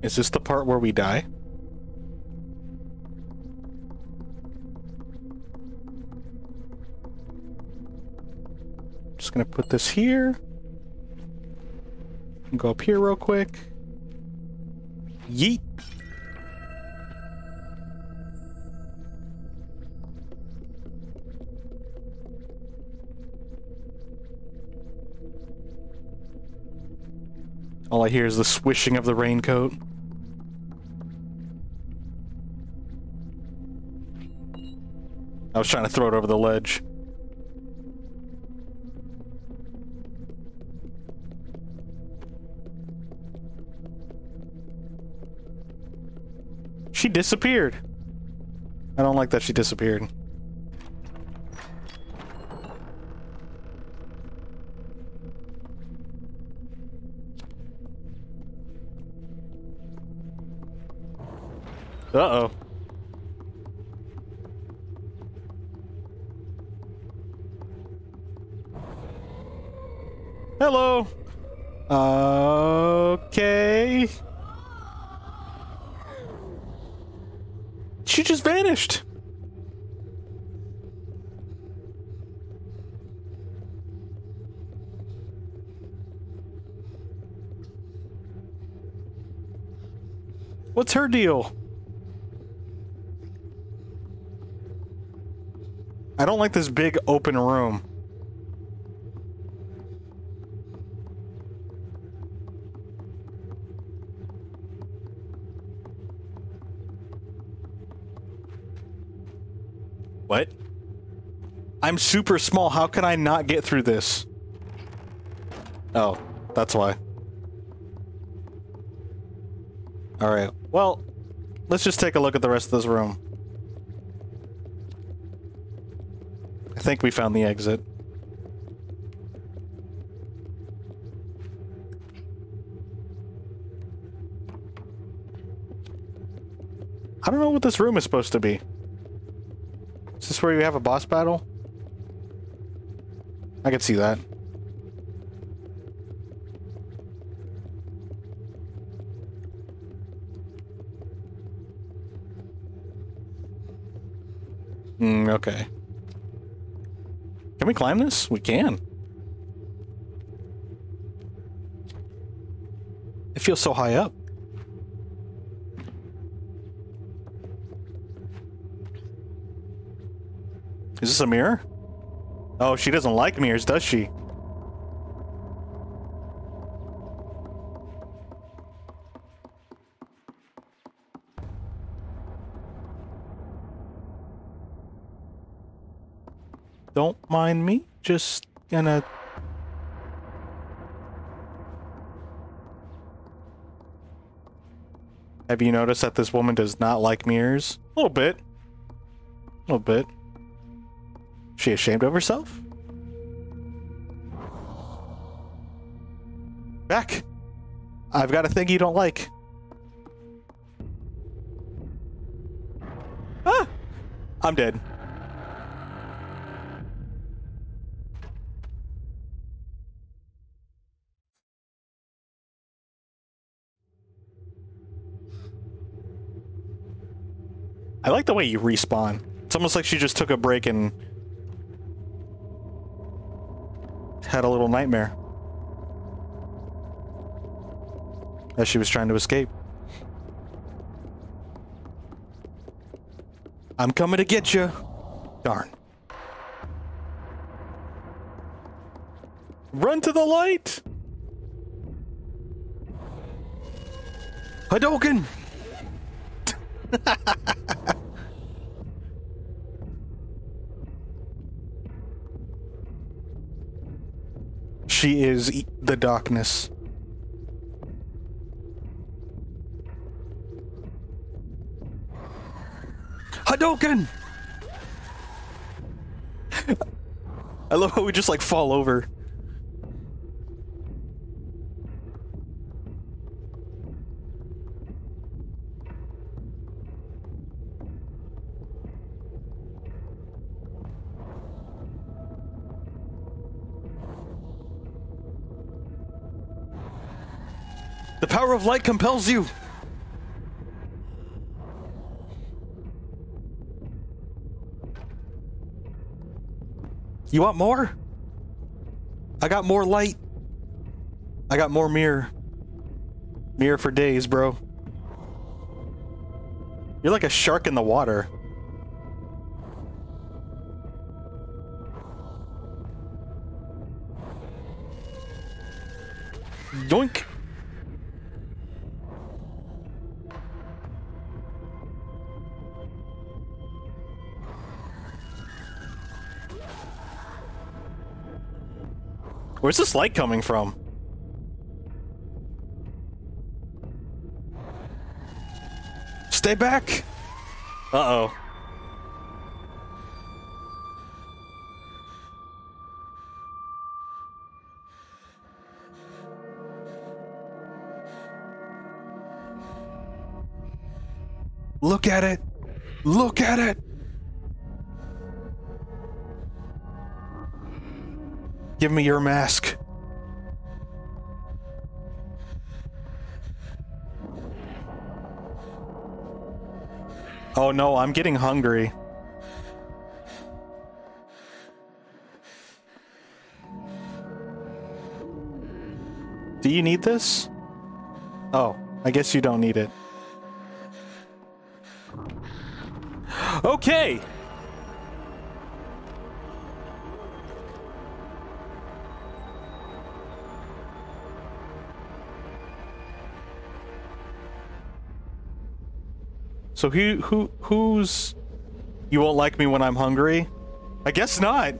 Is this the part where we die? Just gonna put this here. And go up here real quick. Yeet. All I hear is the swishing of the raincoat. I was trying to throw it over the ledge. She disappeared. I don't like that she disappeared. Uh-oh. Hello. Okay. She just vanished. What's her deal? I don't like this big open room. What? I'm super small. How can I not get through this? Oh, that's why. All right. Well, let's just take a look at the rest of this room. I think we found the exit. I don't know what this room is supposed to be. Is this where you have a boss battle? I could see that. Mm, okay. Can we climb this? We can. It feels so high up. Is this a mirror? Oh, she doesn't like mirrors, does she? Don't mind me, just gonna... Have you noticed that this woman does not like mirrors? A little bit. A little bit. She ashamed of herself? Back! I've got a thing you don't like. Ah! I'm dead. I like the way you respawn. It's almost like she just took a break and had a little nightmare as she was trying to escape. I'm coming to get you. Darn. Run to the light. Hadouken. She is e the darkness. Hadouken! I love how we just like fall over. The power of light compels you! You want more? I got more light. I got more mirror. Mirror for days, bro. You're like a shark in the water. Doink! Where's this light coming from? Stay back! Uh-oh. Look at it! Look at it! Give me your mask. Oh no, I'm getting hungry. Do you need this? Oh, I guess you don't need it. Okay! So who, who, who's... You won't like me when I'm hungry? I guess not!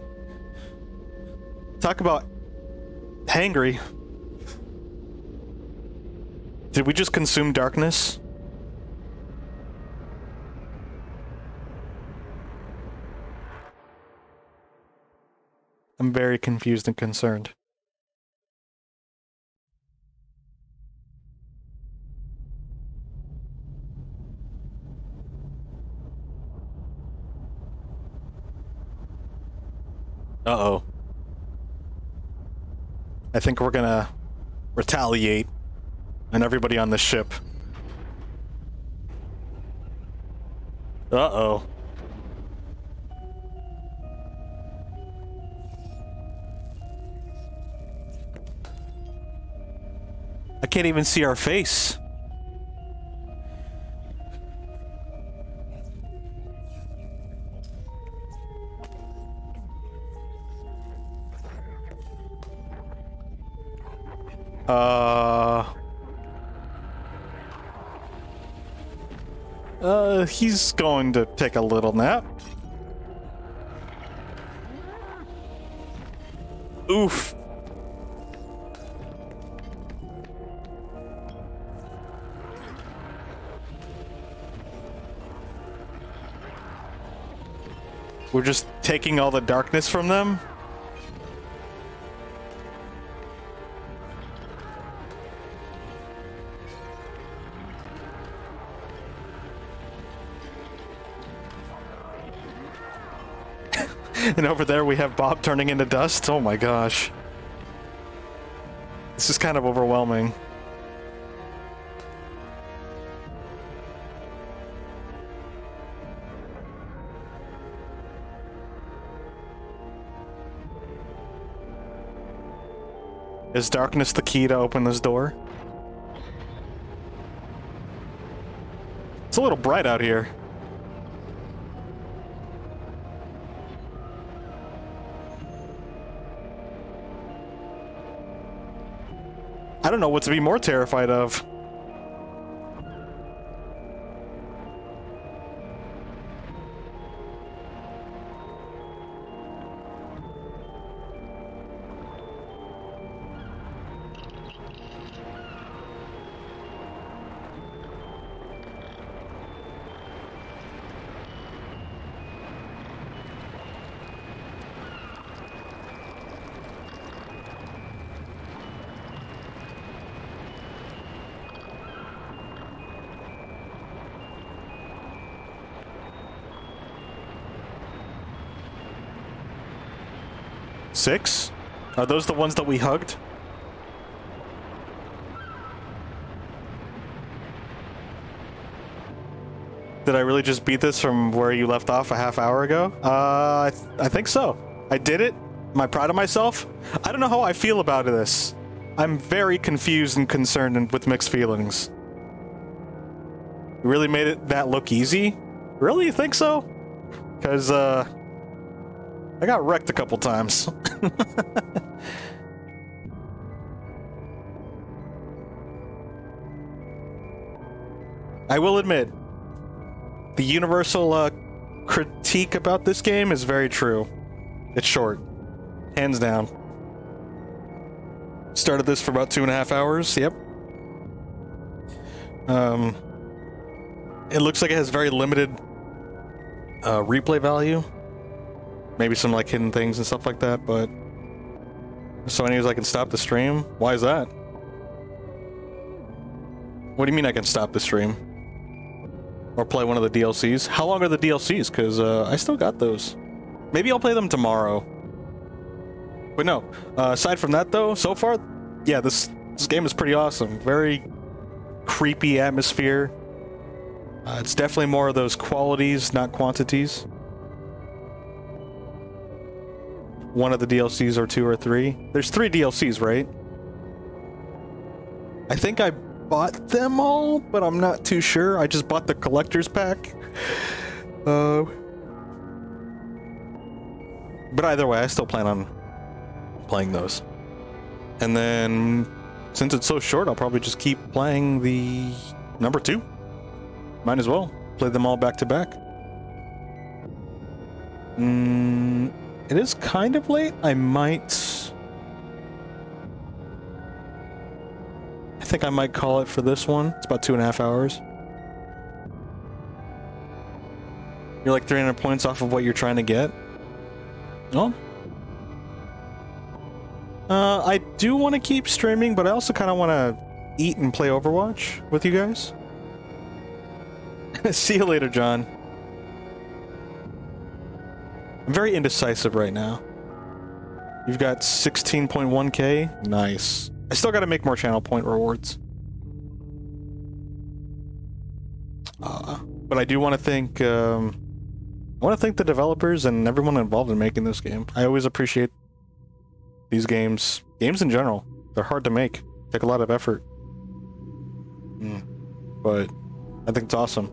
Talk about... hangry. Did we just consume darkness? I'm very confused and concerned. Uh-oh. I think we're gonna retaliate on everybody on the ship. Uh-oh. I can't even see our face. Uh... Uh, he's going to take a little nap. Oof. We're just taking all the darkness from them? And over there we have Bob turning into dust. Oh my gosh. This is kind of overwhelming. Is darkness the key to open this door? It's a little bright out here. I don't know what to be more terrified of. Six? Are those the ones that we hugged? Did I really just beat this from where you left off a half hour ago? Uh, I, th I think so. I did it. Am I proud of myself? I don't know how I feel about this. I'm very confused and concerned and with mixed feelings. You really made it that look easy? Really? You think so? Because, uh... I got wrecked a couple times. I will admit, the universal uh, critique about this game is very true. It's short, hands down. started this for about two and a half hours. Yep. Um, it looks like it has very limited uh, replay value. Maybe some like hidden things and stuff like that, but so anyways, I can stop the stream. Why is that? What do you mean I can stop the stream? Or play one of the D L Cs? How long are the D L Cs? Because uh, I still got those. Maybe I'll play them tomorrow. But no, uh, aside from that though, so far, yeah, this, this game is pretty awesome. Very creepy atmosphere. Uh, it's definitely more of those qualities, not quantities. One of the D L Cs or two or three. There's three D L Cs, right? I think I bought them all, but I'm not too sure. I just bought the collector's pack. Uh, but either way, I still plan on playing those. And then, since it's so short, I'll probably just keep playing the number two. Might as well. Play them all back to back. Mm, it is kind of late. I might... I think I might call it for this one. It's about two and a half hours. You're like three hundred points off of what you're trying to get. Oh. Uh, I do want to keep streaming, but I also kind of want to eat and play Overwatch with you guys. See you later, John. I'm very indecisive right now. You've got sixteen point one K? Nice. I still gotta make more channel point rewards. Uh, but I do want to thank... Um, I want to thank the developers and everyone involved in making this game. I always appreciate these games. Games in general. They're hard to make. Take a lot of effort. Mm. But I think it's awesome.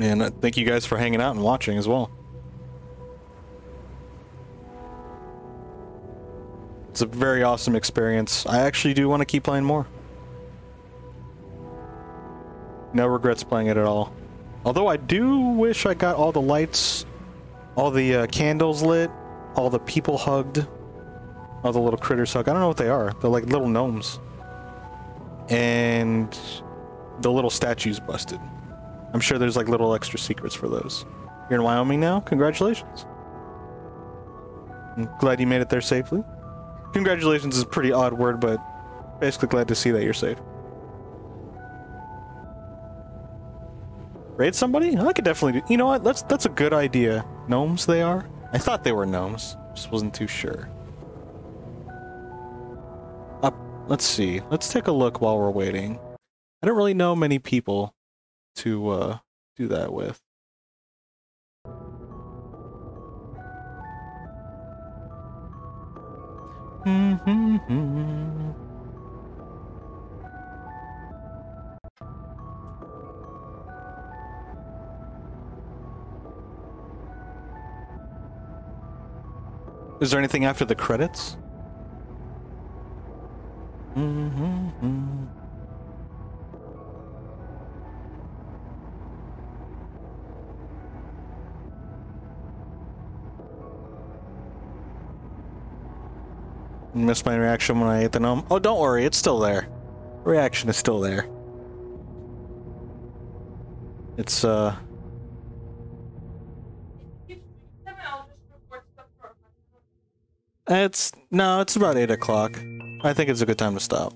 And I thank you guys for hanging out and watching as well. It's a very awesome experience. I actually do want to keep playing more. No regrets playing it at all. Although I do wish I got all the lights, all the uh, candles lit, all the people hugged, all the little critters hugged. I don't know what they are. They're like little gnomes. And the little statues busted. I'm sure there's like little extra secrets for those. You're in Wyoming now? Congratulations. I'm glad you made it there safely. Congratulations is a pretty odd word, but basically glad to see that you're safe. Raid somebody? I could definitely do. You know what? That's that's a good idea. Gnomes they are? I thought they were gnomes. Just wasn't too sure. Uh, let's see. Let's take a look while we're waiting. I don't really know many people to uh, do that with. Mm-hmm. Is there anything after the credits? Mm-hmm. Missed my reaction when I ate the gnome. Oh, don't worry, it's still there. Reaction is still there. It's, uh... It's... No, it's about eight o'clock. I think it's a good time to stop.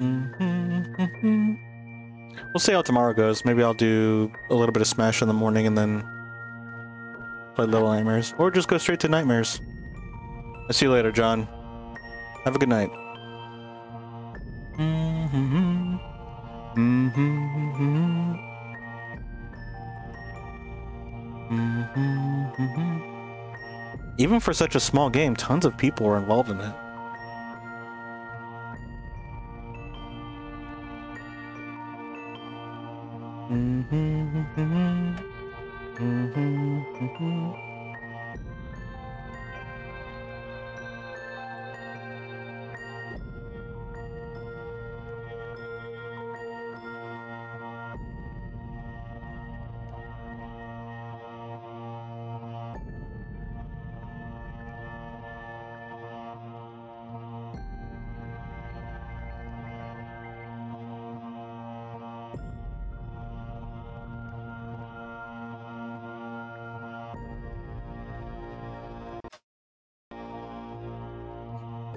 Mm-hmm. We'll see how tomorrow goes. Maybe I'll do a little bit of Smash in the morning and then play Little Nightmares. Or just go straight to Nightmares. I'll see you later, John. Have a good night. Mm-hmm. Mm-hmm. Mm-hmm. Even for such a small game, tons of people were involved in it.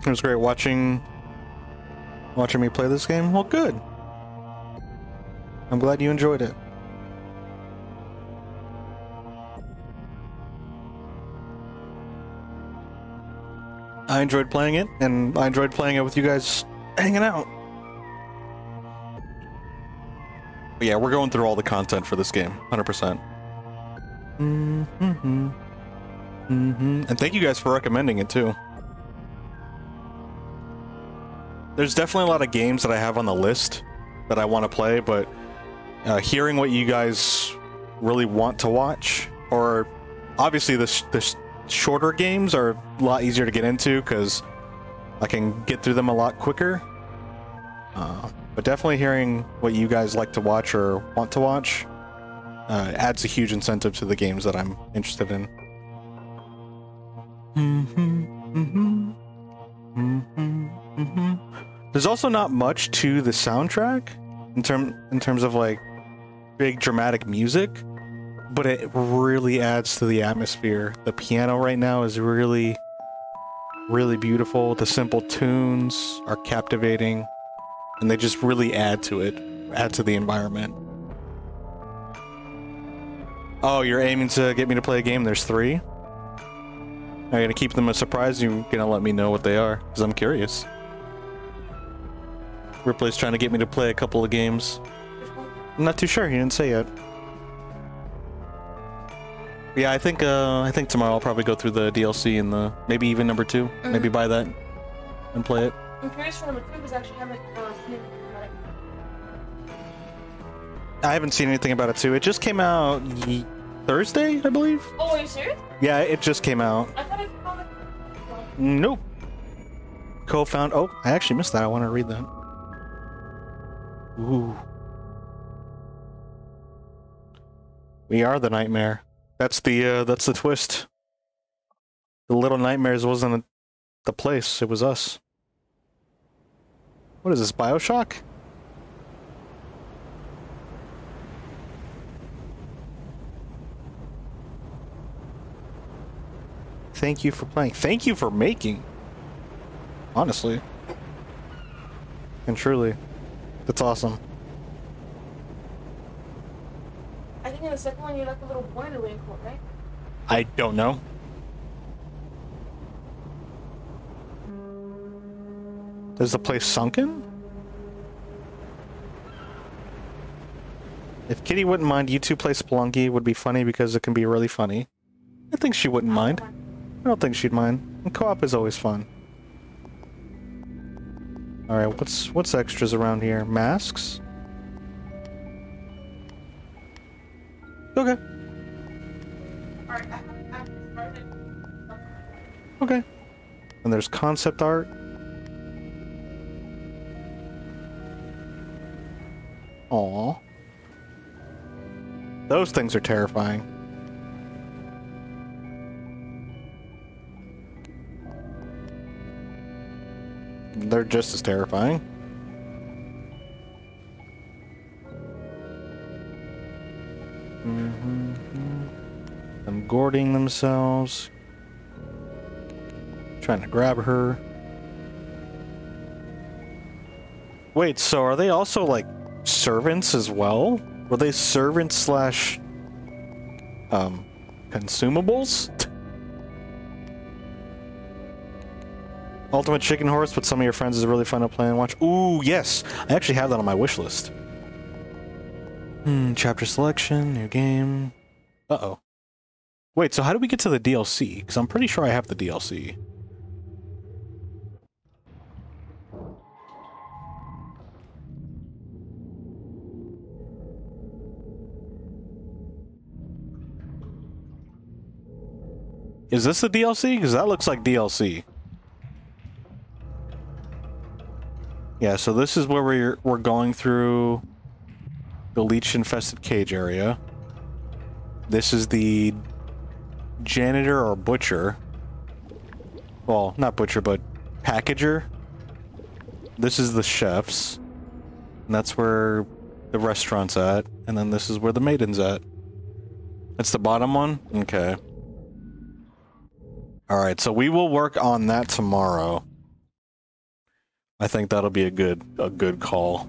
It was great watching watching me play this game. Well, good. I'm glad you enjoyed it. I enjoyed playing it, and I enjoyed playing it with you guys hanging out. But yeah, we're going through all the content for this game, one hundred percent. Mm-hmm. Mm-hmm. And thank you guys for recommending it, too. There's definitely a lot of games that I have on the list that I want to play, but uh, hearing what you guys really want to watch, or obviously this this. Shorter games are a lot easier to get into because I can get through them a lot quicker. Uh, but definitely hearing what you guys like to watch or want to watch uh, adds a huge incentive to the games that I'm interested in. Mm-hmm, mm-hmm, mm-hmm, mm-hmm. There's also not much to the soundtrack in term in terms of like big dramatic music. But it really adds to the atmosphere. The piano right now is really, really beautiful. The simple tunes are captivating, and they just really add to it, add to the environment. Oh, you're aiming to get me to play a game? There's three? Are you gonna keep them a surprise? You're gonna let me know what they are, because I'm curious. Ripley's trying to get me to play a couple of games. I'm not too sure, he didn't say yet. Yeah, I think uh, I think tomorrow I'll probably go through the D L C and the maybe even number two, mm-hmm. maybe buy that and play it. I'm curious for number two because actually haven't uh, seen anything about it. I haven't seen anything about it too. It just came out ye Thursday, I believe. Oh, are you serious? Yeah, it just came out. I thought I found it. Nope. Co-found. Oh, I actually missed that. I want to read that. Ooh. We are the nightmare. That's the uh, that's the twist. The Little Nightmares wasn't a, the place; it was us. What is this, BioShock? Thank you for playing. Thank you for making. Honestly, and truly, that's awesome. I think in the second one, you're like a little boy in a raincoat, right? I don't know. Is the place sunken? If Kitty wouldn't mind, you two play Spelunky would be funny because it can be really funny. I think she wouldn't mind. I don't think she'd mind. And co-op is always fun. Alright, what's what's extras around here? Masks? Okay. Okay. And there's concept art. Aww. Those things are terrifying. They're just as terrifying. Mm-hmm. Them gourding themselves. Trying to grab her. Wait, so are they also like servants as well? Were they servants slash um consumables? Ultimate Chicken Horse with some of your friends is really fun to play and watch. Ooh, yes! I actually have that on my wish list. Hmm, chapter selection, new game. Uh-oh. Wait, so how do we get to the D L C? Because I'm pretty sure I have the D L C. Is this the D L C? Because that looks like D L C. Yeah, so this is where we're, we're going through the leech-infested cage area. This is the janitor or butcher. Well, not butcher, but packager. This is the chef's. And that's where the restaurant's at. And then this is where the maiden's at. That's the bottom one? Okay. Alright, so we will work on that tomorrow. I think that'll be a good a good call.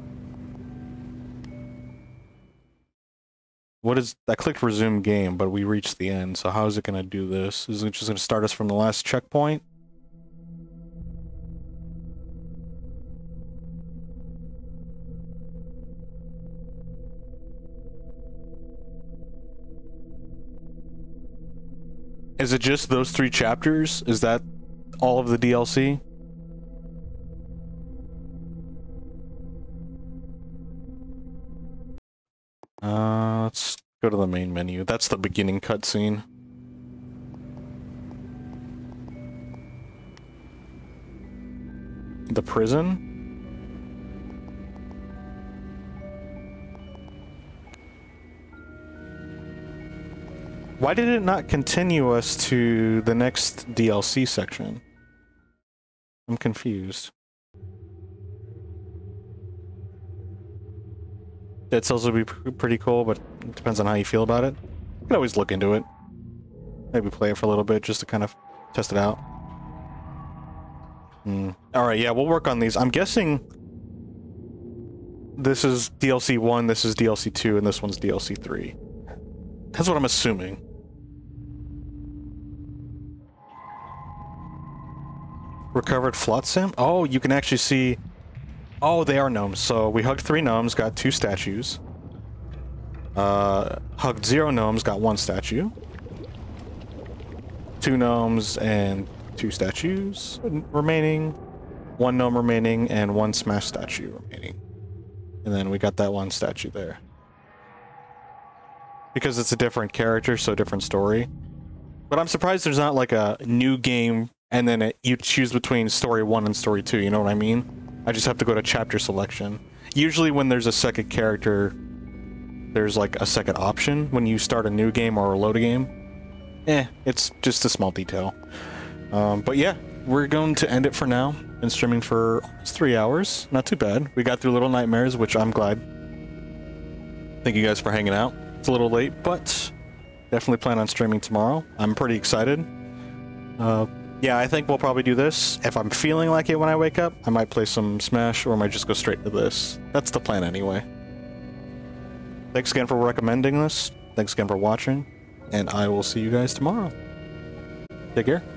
What is, I clicked resume game, but we reached the end, so how is it going to do this? Is it just going to start us from the last checkpoint? Is it just those three chapters? Is that all of the D L C? Uh, let's go to the main menu. That's the beginning cutscene. The prison? Why did it not continue us to the next D L C section? I'm confused. Dead Cells would be pretty cool, but it depends on how you feel about it. You can always look into it. Maybe play it for a little bit just to kind of test it out. Mm. Alright, yeah, we'll work on these. I'm guessing this is D L C one, this is D L C two, and this one's D L C three. That's what I'm assuming. Recovered Flotsam? Oh, you can actually see... Oh, they are gnomes. So we hugged three gnomes, got two statues. Uh, hugged zero gnomes, got one statue. Two gnomes and two statues remaining. One gnome remaining and one Smash statue remaining. And then we got that one statue there. Because it's a different character, so different story. But I'm surprised there's not like a new game and then it, you choose between story one and story two, you know what I mean? I just have to go to chapter selection. Usually when there's a second character, there's like a second option when you start a new game or reload a game. Eh, it's just a small detail. Um, but yeah, we're going to end it for now. Been streaming for almost three hours, not too bad. We got through Little Nightmares, which I'm glad. Thank you guys for hanging out. A little late, but definitely plan on streaming tomorrow. I'm pretty excited. Uh, yeah, I think we'll probably do this. If I'm feeling like it when I wake up, I might play some Smash or I might just go straight to this. That's the plan anyway. Thanks again for recommending this. Thanks again for watching, and I will see you guys tomorrow. Take care.